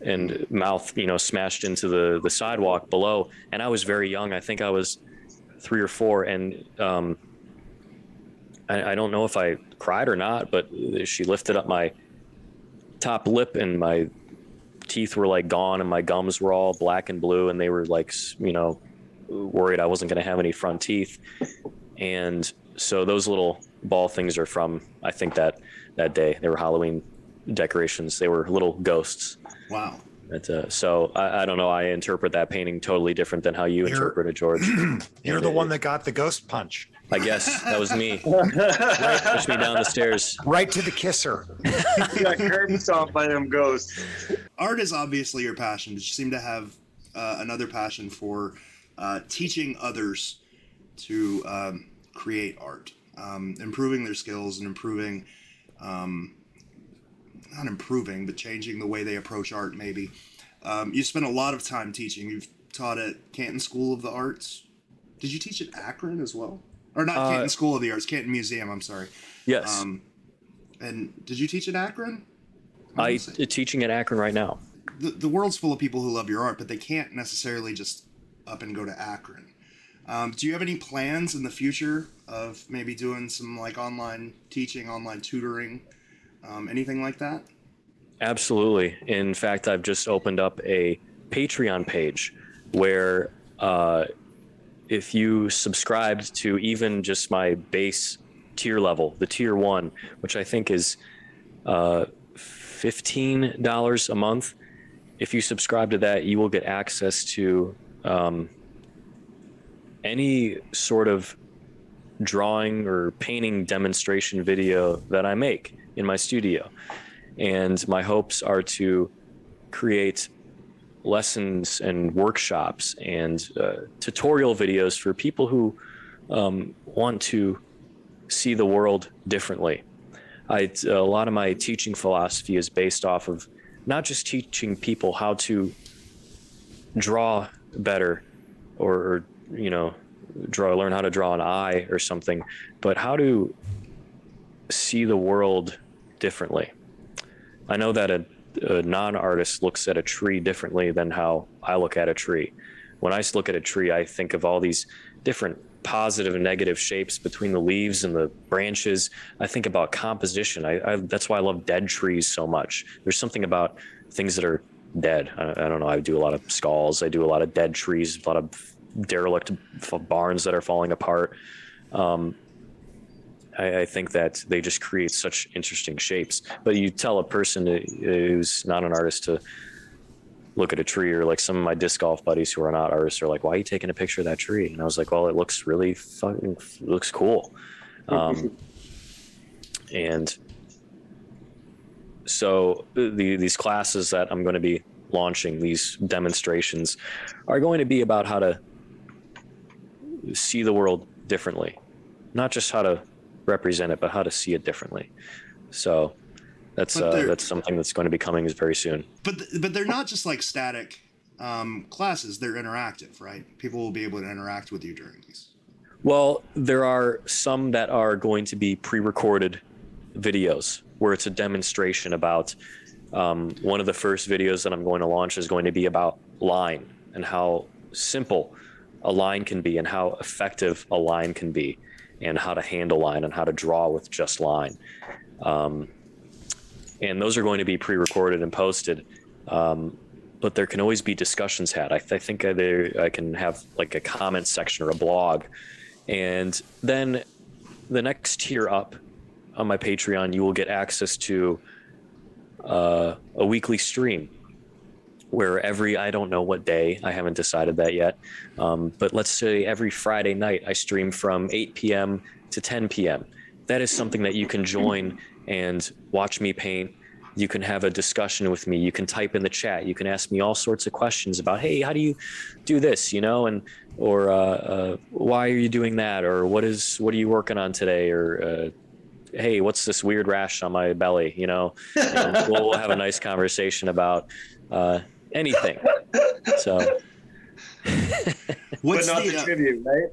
and mouth, you know, smashed into the sidewalk below. And I was very young. I think I was 3 or 4. And I don't know if I cried or not, but she lifted up my top lip, and my teeth were like gone, and my gums were all black and blue. And they were like, you know, worried I wasn't going to have any front teeth. And so those little ball things are from, I think, that day. They were Halloween decorations. They were little ghosts. Wow. But, so I don't know. I interpret that painting totally different than how you interpret it, George. You're the one that got the ghost punch. I guess that was me. Right, pushed me down the stairs. Right to the kisser. You got curb stomped by them ghosts. Art is obviously your passion, but you seem to have another passion for teaching others to create art, improving their skills and improving, not improving, but changing the way they approach art, maybe. You spent a lot of time teaching. You've taught at Canton School of the Arts. Did you teach at Akron as well? Or not Canton School of the Arts, Canton Museum, I'm sorry. Yes. And did you teach at Akron? I'm teaching at Akron right now. The world's full of people who love your art, but they can't necessarily just up and go to Akron. Do you have any plans in the future of maybe doing some like online teaching, online tutoring, anything like that? Absolutely. In fact, I've just opened up a Patreon page where if you subscribed to even just my base tier level, the tier 1, which I think is $15 a month, if you subscribe to that, you will get access to any sort of drawing or painting demonstration video that I make in my studio. And my hopes are to create lessons and workshops and tutorial videos for people who want to see the world differently. A lot of my teaching philosophy is based off of not just teaching people how to draw better, or you know, learn how to draw an eye or something, but how to see the world differently. I know that a non-artist looks at a tree differently than how I look at a tree. When I look at a tree, I think of all these different positive and negative shapes between the leaves and the branches. I think about composition. That's why I love dead trees so much. There's something about things that are dead. I don't know. I do a lot of skulls. I do a lot of dead trees, a lot of derelict barns that are falling apart. I think that they just create such interesting shapes. But you tell a person who's not an artist to look at a tree, or like some of my disc golf buddies who are not artists are like, why are you taking a picture of that tree? And I was like, well, it looks really fucking, looks cool. And so these classes that I'm going to be launching, these demonstrations, are going to be about how to see the world differently, not just how to represent it, but how to see it differently. So that's something that's going to be coming very soon. But they're not just like static classes, they're interactive, right? People will be able to interact with you during these. Well, there are some that are going to be pre-recorded videos where it's a demonstration about, one of the first videos that I'm going to launch is going to be about line and how simple a line can be and how effective a line can be and how to handle line and how to draw with just line. And those are going to be pre-recorded and posted, but there can always be discussions had. I think I can have like a comment section or a blog. And then the next tier up on my Patreon, you will get access to a weekly stream where every, I don't know what day, I haven't decided that yet, but let's say every Friday night I stream from 8 p.m. to 10 p.m. That is something that you can join and watch me paint. You can have a discussion with me. You can type in the chat. You can ask me all sorts of questions about, hey, how do you do this, you know, and or why are you doing that, or what are you working on today, or hey, what's this weird rash on my belly, you know? And we'll have a nice conversation about anything. So, what's but not the tribute, right?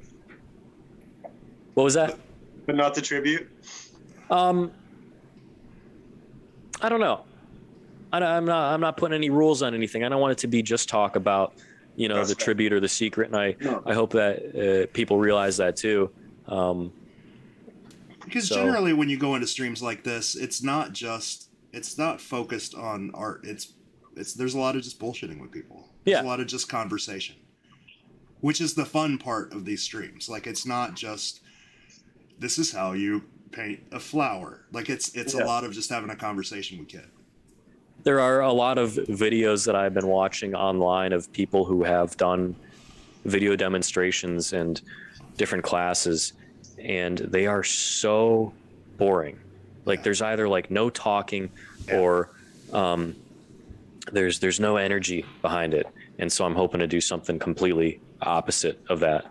What was that? But not the tribute. I don't know. I'm not putting any rules on anything. I don't want it to be just talk about, you know, the tribute or the secret. And I hope that people realize that too. Because generally when you go into streams like this, it's not focused on art. There's a lot of just bullshitting with people. There's a lot of just conversation, which is the fun part of these streams. Like, it's not just, this is how you paint a flower. Like, it's a lot of just having a conversation with Kit. There are a lot of videos that I've been watching online of people who have done video demonstrations and different classes, and they are so boring. Like, there's either like no talking or there's no energy behind it. And so I'm hoping to do something completely opposite of that.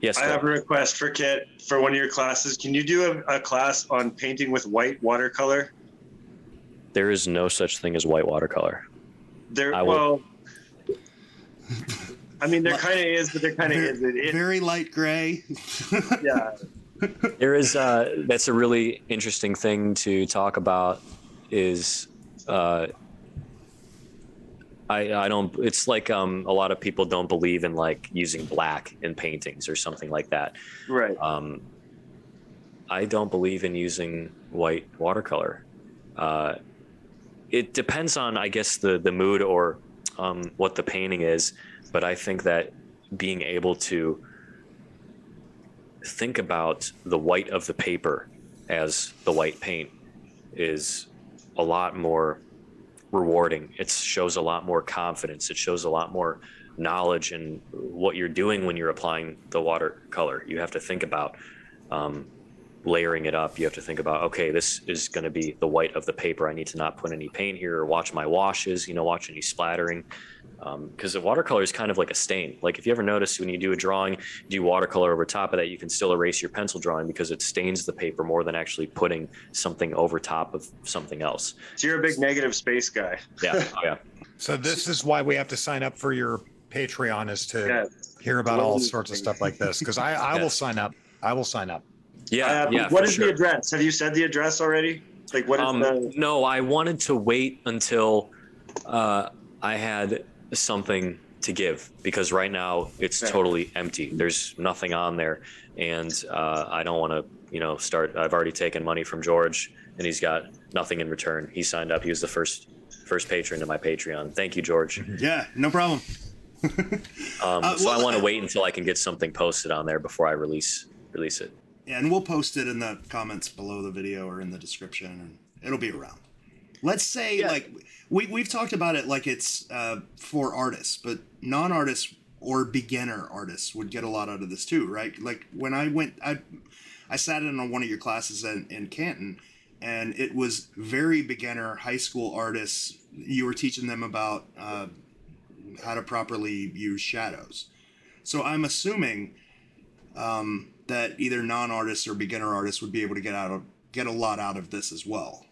Yes, I have a request for Kit for one of your classes. Can you do a class on painting with white watercolor? There is no such thing as white watercolor. I mean, there kind of is, but there kind of isn't. Very light gray. Yeah. There is, that's a really interesting thing to talk about is, I don't, it's like a lot of people don't believe in like using black in paintings or something like that. Right. I don't believe in using white watercolor. It depends on, I guess, the mood or what the painting is. But I think that being able to think about the white of the paper as the white paint is a lot more rewarding. It shows a lot more confidence. It shows a lot more knowledge in what you're doing when you're applying the watercolor. You have to think about layering it up. You have to think about, okay, this is going to be the white of the paper. I need to not put any paint here, or watch my washes, you know, watch any splattering. Because the watercolor is kind of like a stain. Like, if you ever notice when you do a drawing, do watercolor over top of that, you can still erase your pencil drawing because it stains the paper more than actually putting something over top of something else. So you're a big negative space guy. Yeah. Oh, yeah. So this is why we have to sign up for your Patreon, is to hear about all sorts of stuff like this. Because I will sign up. I will sign up. Yeah. What is the address? Have you said the address already? Like, what is the... No, I wanted to wait until I had something to give, because right now it's totally empty. There's nothing on there, and I don't want to, you know, start. I've already taken money from George, and he's got nothing in return. He signed up. He was the first patron to my Patreon. Thank you, George. Yeah, no problem. So I want to wait until I can get something posted on there before I release it. Yeah, and we'll post it in the comments below the video or in the description, and it'll be around. Let's say, like, we've talked about it like it's for artists, but non-artists or beginner artists would get a lot out of this too, right? Like, when I sat in on one of your classes in Canton, and it was very beginner high school artists. You were teaching them about how to properly use shadows. So I'm assuming that either non-artists or beginner artists would be able to get a lot out of this as well,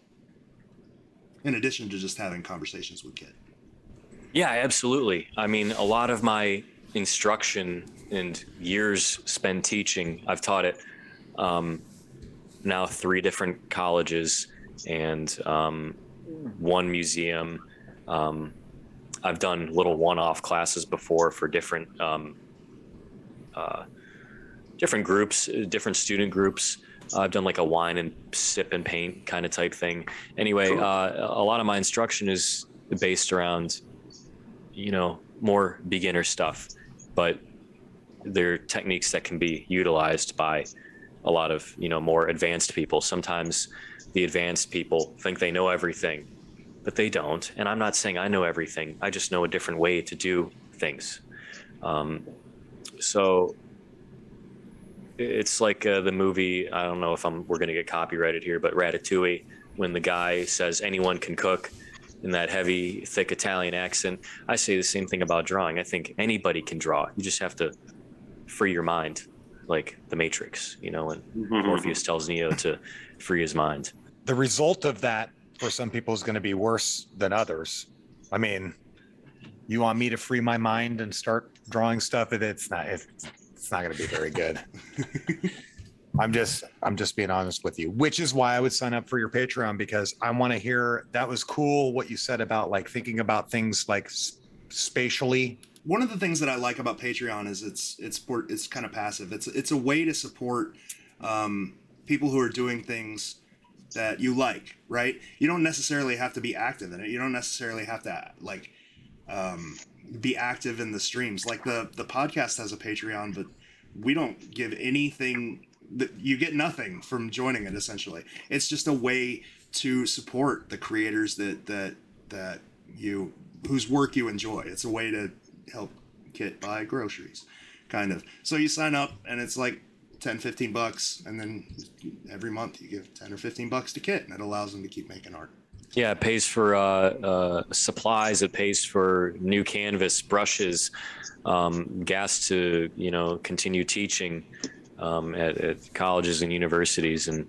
in addition to just having conversations with Kit. Yeah, absolutely. I mean, a lot of my instruction and years spent teaching, I've taught it now 3 different colleges and one museum. I've done little one-off classes before for different different groups, different student groups. I've done like a wine and sip and paint kind of type thing. Anyway, cool. A lot of my instruction is based around, you know, more beginner stuff, but there are techniques that can be utilized by a lot of, you know, more advanced people. Sometimes the advanced people think they know everything, but they don't. And I'm not saying I know everything. I just know a different way to do things. So it's like the movie, I don't know if we're going to get copyrighted here, but Ratatouille, when the guy says anyone can cook in that heavy, thick Italian accent. I say the same thing about drawing. I think anybody can draw. You just have to free your mind, like the Matrix, you know, and Morpheus tells Neo to free his mind. The result of that for some people is going to be worse than others. I mean, you want me to free my mind and start drawing stuff? It's not going to be very good. I'm just being honest with you, which is why I would sign up for your Patreon, because I want to hear. That was cool what you said about like thinking about things like spatially. One of the things that I like about Patreon is it's kind of passive. It's a way to support people who are doing things that you like, right? You don't necessarily have to be active in it. You don't necessarily have to like be active in the streams. Like the podcast has a Patreon, but we don't give anything. You get nothing from joining it. Essentially, it's just a way to support the creators that you whose work you enjoy. It's a way to help Kit buy groceries, kind of. So you sign up, and it's like 10, 15 bucks, and then every month you give 10 or 15 bucks to Kit, and it allows them to keep making art. Yeah, it pays for supplies. It pays for new canvas, brushes, gas to, you know, continue teaching. At colleges and universities, and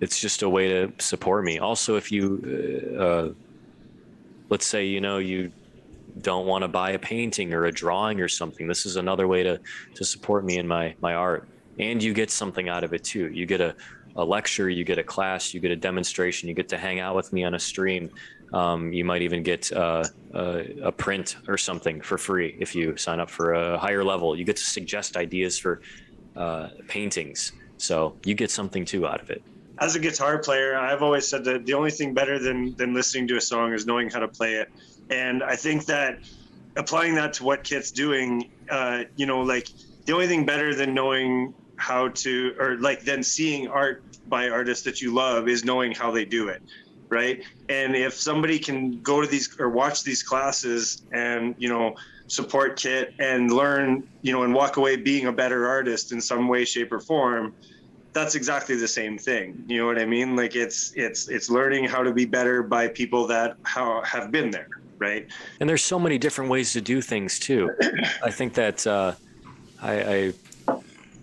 it's just a way to support me. Also, if you let's say, you know, you don't want to buy a painting or a drawing or something, this is another way to support me in my art, and you get something out of it too. You get a lecture, you get a class, you get a demonstration, you get to hang out with me on a stream. You might even get a print or something for free if you sign up for a higher level. You get to suggest ideas for paintings, so you get something too out of it. As a guitar player, I've always said that the only thing better than listening to a song is knowing how to play it, and I think that applying that to what Kit's doing, you know, like the only thing better than knowing how to, or like then seeing art by artists that you love, is knowing how they do it, right? And if somebody can go to these or watch these classes and, you know, support Kit and learn, you know, and walk away being a better artist in some way, shape or form, that's exactly the same thing. You know what I mean? Like it's learning how to be better by people that have been there, right? And there's so many different ways to do things too. I think that I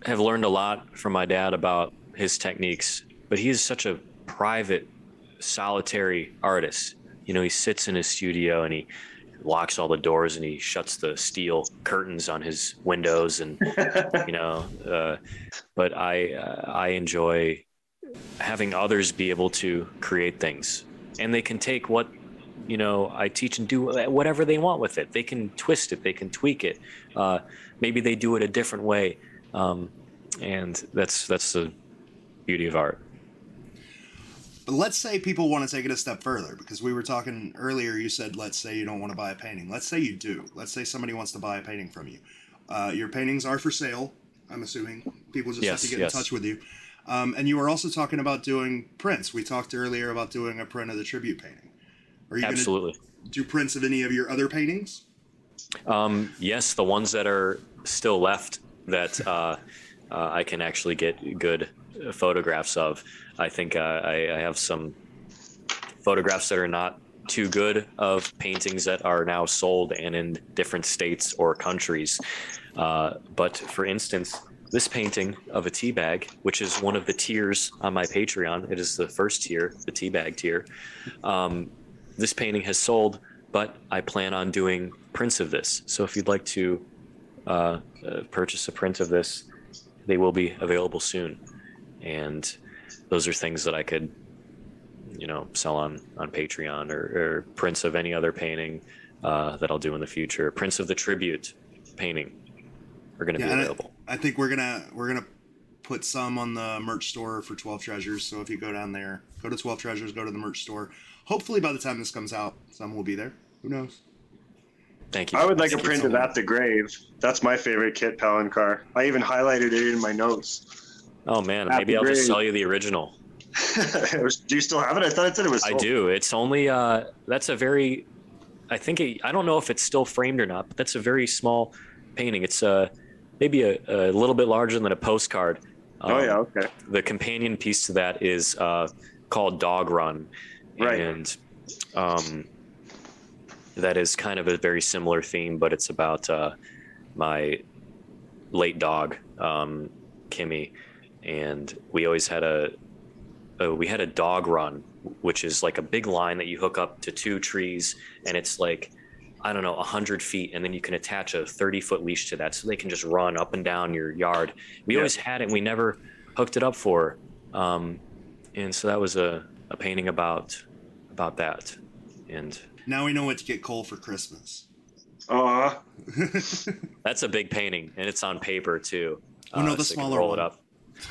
have learned a lot from my dad about his techniques, but he is such a private, solitary artist. You know, he sits in his studio and he locks all the doors and he shuts the steel curtains on his windows, and you know, but I enjoy having others be able to create things, and they can take what, you know, I teach and do whatever they want with it. They can twist it, they can tweak it, maybe they do it a different way. And that's the beauty of art. But let's say people want to take it a step further, because we were talking earlier, you said, let's say you don't want to buy a painting. Let's say you do. Let's say somebody wants to buy a painting from you. Your paintings are for sale, I'm assuming. People just have to get in touch with you. And you were also talking about doing prints. We talked earlier about doing a print of the tribute painting. Are you Absolutely. Gonna do prints of any of your other paintings? Yes, the ones that are still left that I can actually get good photographs of. I think I have some photographs that are not too good of paintings that are now sold and in different states or countries. But for instance, this painting of a tea bag, which is one of the tiers on my Patreon, it is the first tier, the tea bag tier. This painting has sold, but I plan on doing prints of this. So if you'd like to purchase a print of this, they will be available soon. And those are things that I could, you know, sell on Patreon, or prints of any other painting that I'll do in the future. Prints of the tribute painting are going to be available. I think we're gonna put some on the merch store for 12 Treasures. So if you go down there, go to 12 Treasures, go to the merch store. Hopefully by the time this comes out, some will be there. Who knows? Thank you. I would like a print of At the Grave. That's my favorite Kit Palencar. I even highlighted it in my notes. Oh man, maybe I'll just sell you the original. Do you still have it? I thought it said it was sold. I do. It's only that's a very, I think it, I don't know if it's still framed or not, but that's a very small painting. It's maybe a little bit larger than a postcard. Oh yeah, okay. The companion piece to that is called Dog Run, right? And that is kind of a very similar theme, but it's about my late dog, Kimmy, and we always had a dog run, which is like a big line that you hook up to two trees, and it's like, I don't know, 100 feet, and then you can attach a 30-foot leash to that so they can just run up and down your yard. We always had it, we never hooked it up for her. And so that was a painting about that. And now we know what to get Cole for Christmas. That's a big painting, and it's on paper too. Oh no, the so smaller roll one. It up.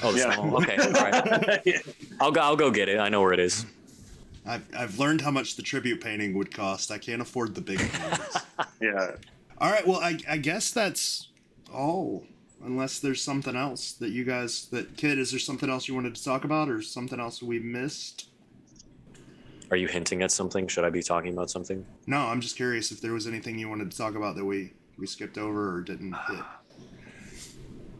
Oh, the small. Okay, all right. I'll go get it. I know where it is. I've learned how much the tribute painting would cost. I can't afford the big ones. Yeah. All right. Well, I guess that's all. Unless there's something else that you guys, Kid, is there something else you wanted to talk about, or something else we missed? Are you hinting at something? Should I be talking about something? No, I'm just curious if there was anything you wanted to talk about that we skipped over or didn't hit.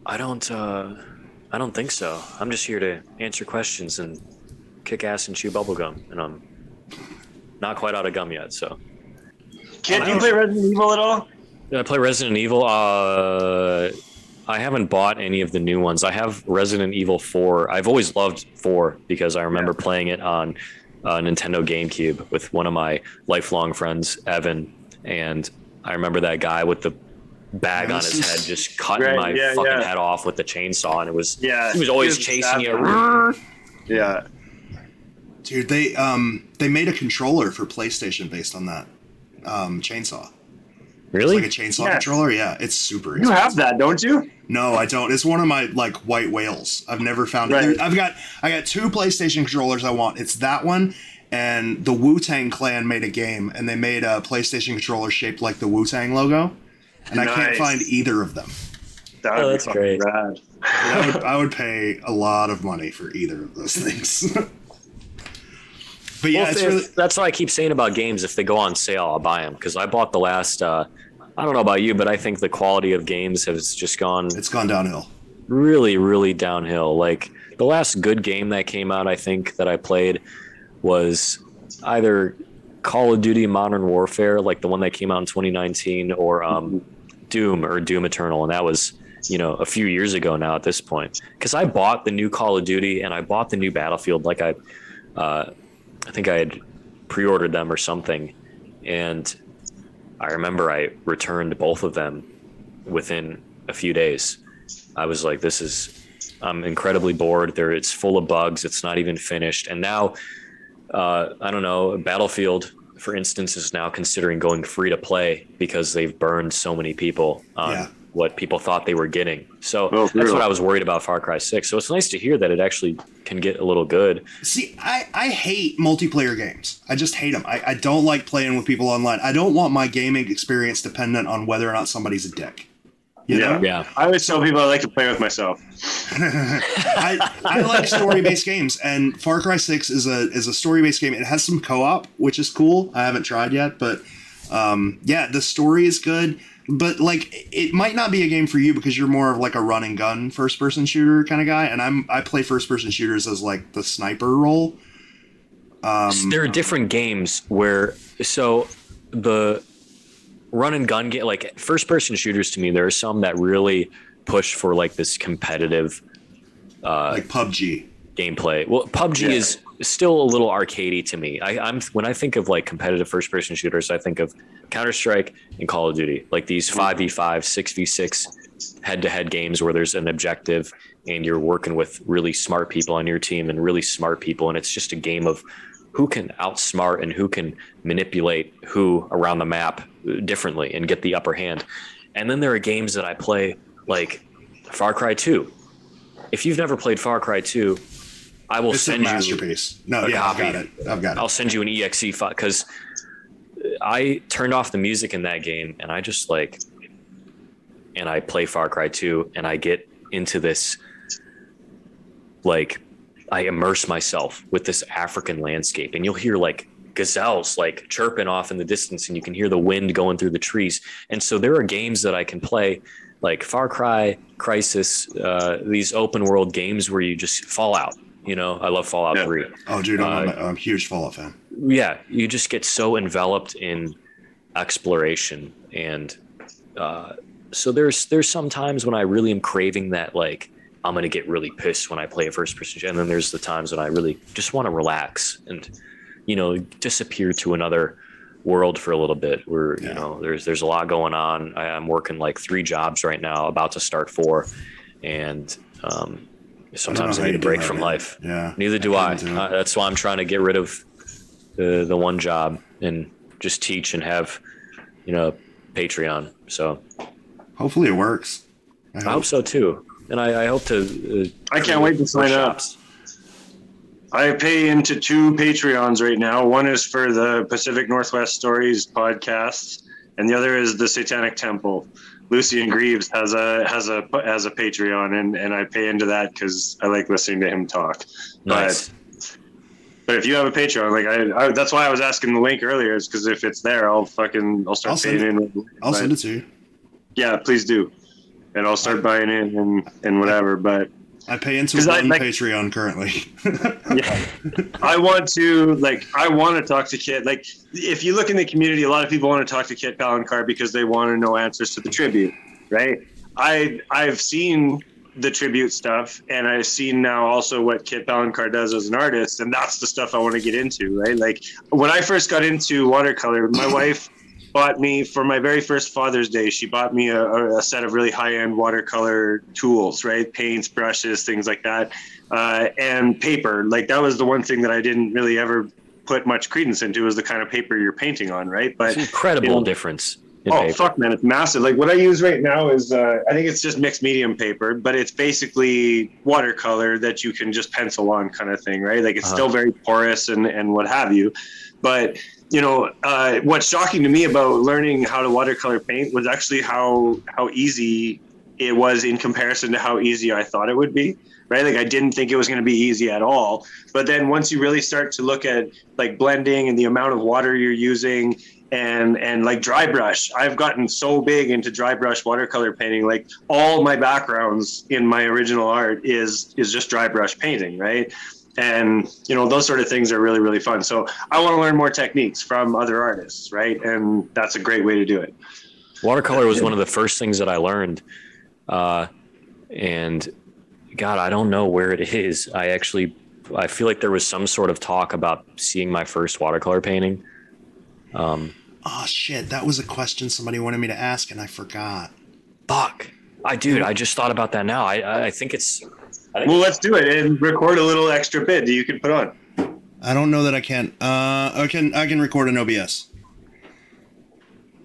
I don't think so. I'm just here to answer questions and kick ass and chew bubblegum, and I'm not quite out of gum yet, so. Can you play Resident Evil at all? Did I play Resident Evil? I haven't bought any of the new ones. I have Resident Evil 4. I've always loved 4 because I remember playing it on Nintendo GameCube with one of my lifelong friends, Evan, and I remember that guy with the bag on his head just cutting my fucking head off with the chainsaw, and it was he was always chasing you. Yeah. Dude, they made a controller for PlayStation based on that chainsaw. Really? It's like a chainsaw controller? Yeah, it's super expensive. You have that, don't you? No, I don't. It's one of my like white whales. I've never found it. I got two PlayStation controllers I want. It's that one, and the Wu-Tang Clan made a game, and they made a PlayStation controller shaped like the Wu-Tang logo, and I can't find either of them. Oh, that's great. I would pay a lot of money for either of those things. But yeah, well, that's what I keep saying about games. If they go on sale, I'll buy them, because I bought the last. I don't know about you, but I think the quality of games has just gone. It's gone downhill. Really, really downhill. Like the last good game that came out, I think that I played was either Call of Duty Modern Warfare, like the one that came out in 2019, or Doom or Doom Eternal, and that was, you know, a few years ago now at this point. Because I bought the new Call of Duty and I bought the new Battlefield. Like I think I had pre-ordered them or something, and I remember I returned both of them within a few days. I was like, I'm incredibly bored. It's full of bugs. It's not even finished. And now, I don't know, Battlefield, for instance, is now considering going free to play because they've burned so many people on what people thought they were getting. So that's what I was worried about Far Cry 6. So it's nice to hear that it actually can get a little good. See, I hate multiplayer games. I just hate them. I don't like playing with people online. I don't want my gaming experience dependent on whether or not somebody's a dick. You know? Yeah. I always tell people I like to play with myself. I like story-based games, and Far Cry 6 is a story-based game. It has some co-op, which is cool. I haven't tried yet, but the story is good. But, like, it might not be a game for you because you're more of, like, a run-and-gun first-person shooter kind of guy. And I play first-person shooters as, like, the sniper role. So there are different games where... So, the run-and-gun game... Like, first-person shooters, to me, there are some that really push for, like, this competitive... like PUBG. Gameplay. Well, PUBG is still a little arcadey to me. I'm when I think of like competitive first-person shooters, I think of Counter-Strike and Call of Duty, like these 5v5, 6v6 head-to-head games where there's an objective and you're working with really smart people on your team and really smart people, and it's just a game of who can outsmart and who can manipulate who around the map differently and get the upper hand. And then there are games that I play like Far Cry 2. If you've never played Far Cry 2, I will send you a masterpiece. No, yeah, I've got it. I've got it. I'll send you an EXE file because I turned off the music in that game and I just like, and I play Far Cry 2 and I get into this, like, I immerse myself with this African landscape and you'll hear like gazelles like chirping off in the distance and you can hear the wind going through the trees. And so there are games that I can play like Far Cry, Crysis, these open world games where you just Fallout. You know, I love Fallout 3. Oh, dude, I'm a huge Fallout fan. Yeah, you just get so enveloped in exploration, and so there's some times when I really am craving that, like, I'm gonna get really pissed when I play a first person, and then there's the times when I really just want to relax and, you know, disappear to another world for a little bit. Where you know, there's a lot going on. I'm working like 3 jobs right now, about to start 4, and sometimes I need a break from life. Yeah. Neither do I. That's why I'm trying to get rid of the one job and just teach and have, you know, Patreon. So hopefully it works. I hope so too. And I hope to. I can't wait to sign up. I pay into 2 Patreons right now. One is for the Pacific Northwest Stories podcast, and the other is the Satanic Temple. Lucy and Greaves has a Patreon, and I pay into that because I like listening to him talk. Nice. But if you have a Patreon, like I that's why I was asking the link earlier, is because if it's there, I'll paying in. I'll send it to you. Yeah, please do, and I'll start buying in and whatever. But I pay into one Patreon currently. I want to talk to Kit. Like, if you look in the community, a lot of people want to talk to Kit Palencar because they want to know answers to the tribute, right? I've seen the tribute stuff, and I've seen now also what Kit Palencar does as an artist, and that's the stuff I want to get into, right? Like, when I first got into watercolor, my wife bought me, for my very first Father's Day, she bought me a set of really high-end watercolor tools, right? Paints, brushes, things like that, and paper. Like, that was the one thing that I didn't really ever put much credence into, was the kind of paper you're painting on, right? But it's an incredible difference. Oh, fuck, man, it's massive. Like, what I use right now is, I think it's just mixed medium paper, but it's basically watercolor that you can just pencil on kind of thing, right? Like, it's still very porous and what have you. But, you know, what's shocking to me about learning how to watercolor paint was actually how easy it was in comparison to how easy I thought it would be, right? Like, I didn't think it was going to be easy at all. But then once you really start to look at, like, blending and the amount of water you're using – and like dry brush, I've gotten so big into dry brush watercolor painting. Like, all my backgrounds in my original art is just dry brush painting, right? And, you know, those sort of things are really, really fun. So I want to learn more techniques from other artists, right? And that's a great way to do it. Watercolor was one of the first things that I learned, and God, I don't know where it is. I feel like there was some sort of talk about seeing my first watercolor painting. Oh shit, that was a question somebody wanted me to ask and I forgot. Fuck. I just thought about that now. I think it's... Well, let's do it and record a little extra bit that you can put on. I don't know that I can. I can record an OBS.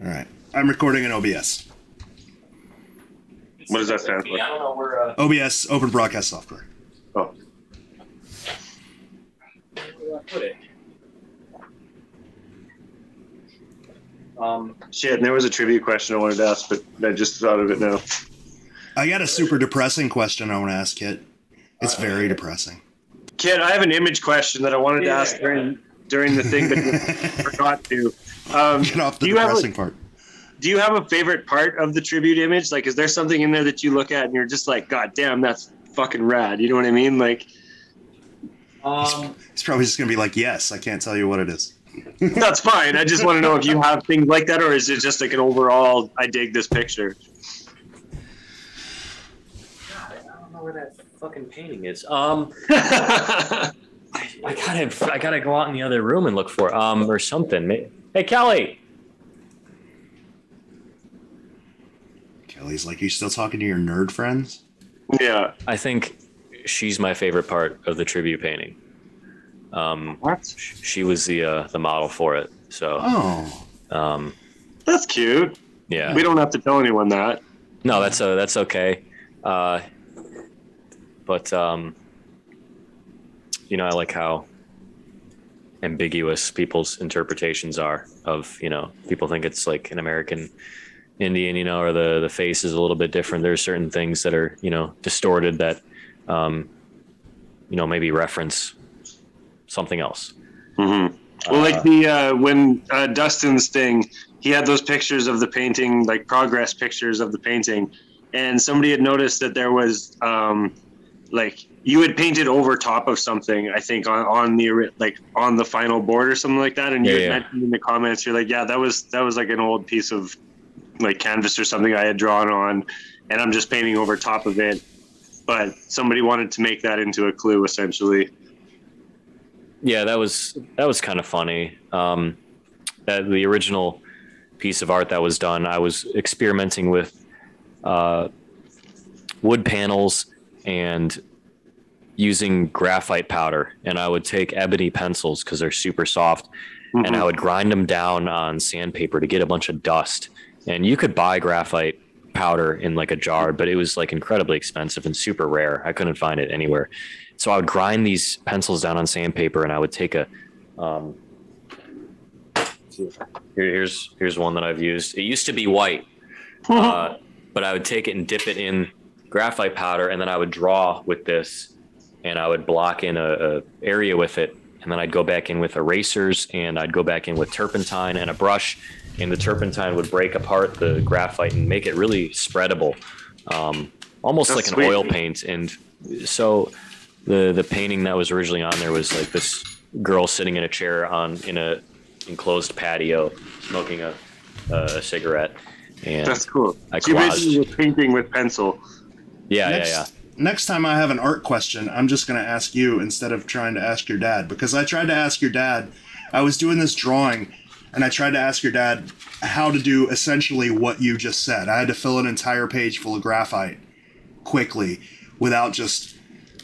All right. I'm recording an OBS. What does that sound like? I don't know where, OBS, Open Broadcast Software. Oh. Where do I put it? Shit, and there was a trivia question I wanted to ask, but I just thought of it now. I got a super depressing question I want to ask Kit. It's very depressing. Kit, I have an image question that I wanted to ask during the thing, but I forgot to. Get off the depressing part. do you have a favorite part of the tribute image? Like, is there something in there that you look at and you're just like, God damn, that's fucking rad. You know what I mean? Like, it's probably just going to be like, yes, I can't tell you what it is. That's fine. I just want to know if you have things like that, or is it just like an overall, I dig this picture? God, I don't know where that fucking painting is. I gotta go out in the other room and look for it, or something. Hey, Kelly. Kelly's like, are you still talking to your nerd friends? Yeah. I think she's my favorite part of the tribute painting. What? She was the model for it. So. Oh. That's cute. Yeah. We don't have to tell anyone that. No, that's okay. You know, I like how ambiguous people's interpretations are of, you know, people think it's like an American Indian, you know, or the face is a little bit different. There's certain things that are, you know, distorted that, you know, maybe reference something else. Mm-hmm. Well, like the, when Dustin's thing, he had those pictures of the painting, like progress pictures of the painting. And somebody had noticed that there was, like, you had painted over top of something, I think, on the final board or something like that, and you mentioned in the comments, you're like, yeah, that was like an old piece of like canvas or something I had drawn on, and I'm just painting over top of it. But somebody wanted to make that into a clue, essentially. Yeah, that was kind of funny. That the original piece of art that was done, I was experimenting with wood panels and using graphite powder, and I would take ebony pencils because they're super soft, mm-hmm. and I would grind them down on sandpaper to get a bunch of dust. And you could buy graphite powder in like a jar, but it was like incredibly expensive and super rare. I couldn't find it anywhere. So I would grind these pencils down on sandpaper, and I would take a here's one that I've used. It used to be white, but I would take it and dip it in graphite powder, and then I would draw with this, and I would block in a area with it, and then I'd go back in with erasers, and I'd go back in with turpentine and a brush, and the turpentine would break apart the graphite and make it really spreadable, almost That's like an sweet. Oil paint. And so the painting that was originally on there was like this girl sitting in a chair in a enclosed patio smoking a cigarette. And that's cool. She basically was painting with pencil. Yeah, yeah. Next time I have an art question, I'm just going to ask you instead of trying to ask your dad, because I tried to ask your dad. I was doing this drawing, and I tried to ask your dad how to do essentially what you just said. I had to fill an entire page full of graphite quickly without just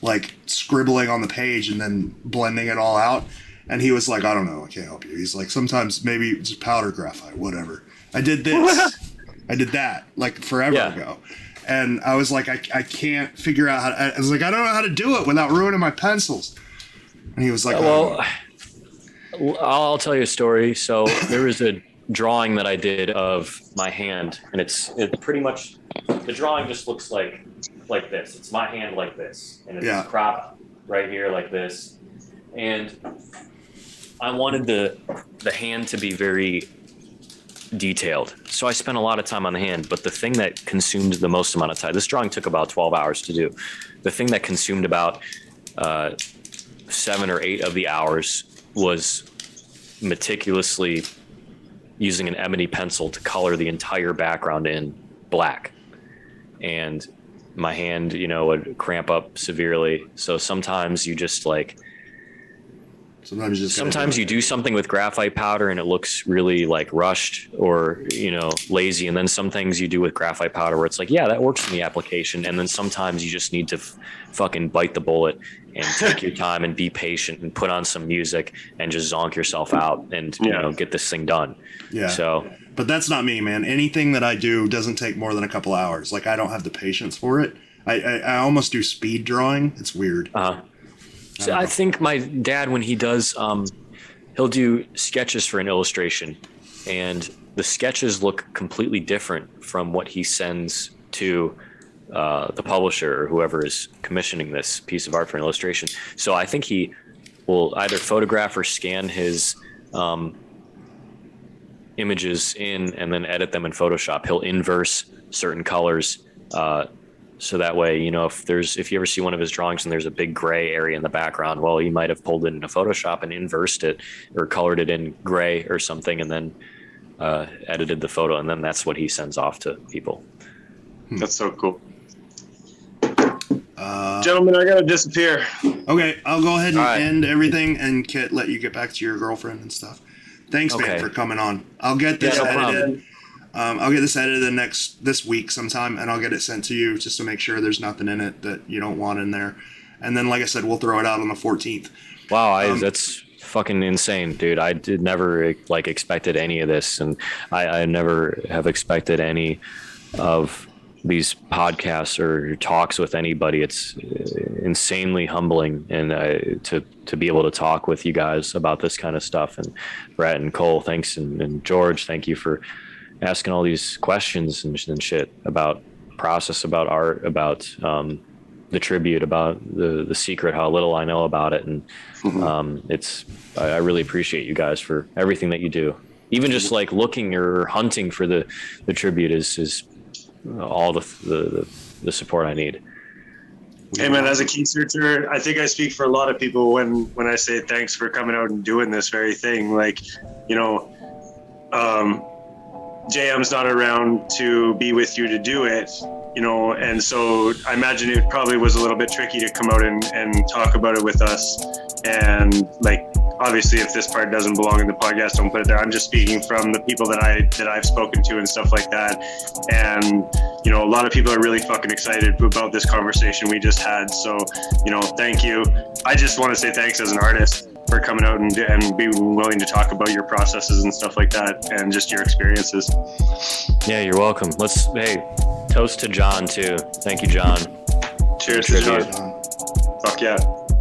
like scribbling on the page and then blending it all out. And he was like, I don't know, I can't help you. He's like, sometimes maybe just powder graphite, whatever. I did this. I did that like forever ago. And I was like, I can't figure out how to, I was like, I don't know how to do it without ruining my pencils. And he was like, well, I'll tell you a story. So there was a drawing that I did of my hand, and it's pretty much, the drawing just looks like this. It's my hand like this. And it's cropped right here like this. And I wanted the hand to be very detailed. So I spent a lot of time on the hand, but the thing that consumed the most amount of time, this drawing took about 12 hours to do. The thing that consumed about 7 or 8 of the hours was meticulously using an ebony pencil to color the entire background in black. And my hand, you know, would cramp up severely. So sometimes you just like, Sometimes you do something with graphite powder and it looks really like rushed or, you know, lazy. And then some things you do with graphite powder where it's like, yeah, that works in the application. And then sometimes you just need to fucking bite the bullet and take your time and be patient and put on some music and just zonk yourself out and, you know, get this thing done. Yeah. So, but that's not me, man. Anything that I do doesn't take more than a couple hours. Like I don't have the patience for it. I almost do speed drawing. It's weird. Uh-huh. So I think my dad, when he does, he'll do sketches for an illustration, and the sketches look completely different from what he sends to the publisher or whoever is commissioning this piece of art for an illustration. So I think he will either photograph or scan his images in and then edit them in Photoshop. He'll inverse certain colors. So that way, you know, if you ever see one of his drawings and there's a big gray area in the background, well, he might have pulled it into Photoshop and inversed it or colored it in gray or something, and then edited the photo. And then that's what he sends off to people. That's so cool. Gentlemen, I got to disappear. Okay, I'll go ahead and end everything, and Kit, let you get back to your girlfriend and stuff. Thanks, man, for coming on. I'll get this edited. I'll get this edited this week sometime, and I'll get it sent to you just to make sure there's nothing in it that you don't want in there. And then, like I said, we'll throw it out on the 14th. Wow, that's fucking insane, dude. I did never expected any of this, and I never have expected any of these podcasts or talks with anybody. It's insanely humbling, and to be able to talk with you guys about this kind of stuff. And Brett and Cole, thanks, and George, thank you for asking all these questions and shit about process, about art, about the tribute, about the secret, how little I know about it. And I really appreciate you guys for everything that you do. Even just like looking or hunting for the tribute is all the support I need. Hey man, as a key searcher, I think I speak for a lot of people when I say thanks for coming out and doing this very thing. Like, you know, JM's not around to be with you to do it, you know, and so I imagine it probably was a little bit tricky to come out and talk about it with us. And like, obviously if this part doesn't belong in the podcast, don't put it there. I'm just speaking from the people that I've spoken to and stuff like that. And, you know, a lot of people are really fucking excited about this conversation we just had. So, you know, thank you. I just want to say thanks as an artist for coming out and be willing to talk about your processes and stuff like that, and just your experiences. Yeah, you're welcome. Hey, toast to John too. Thank you, John. Cheers to John. Fuck yeah.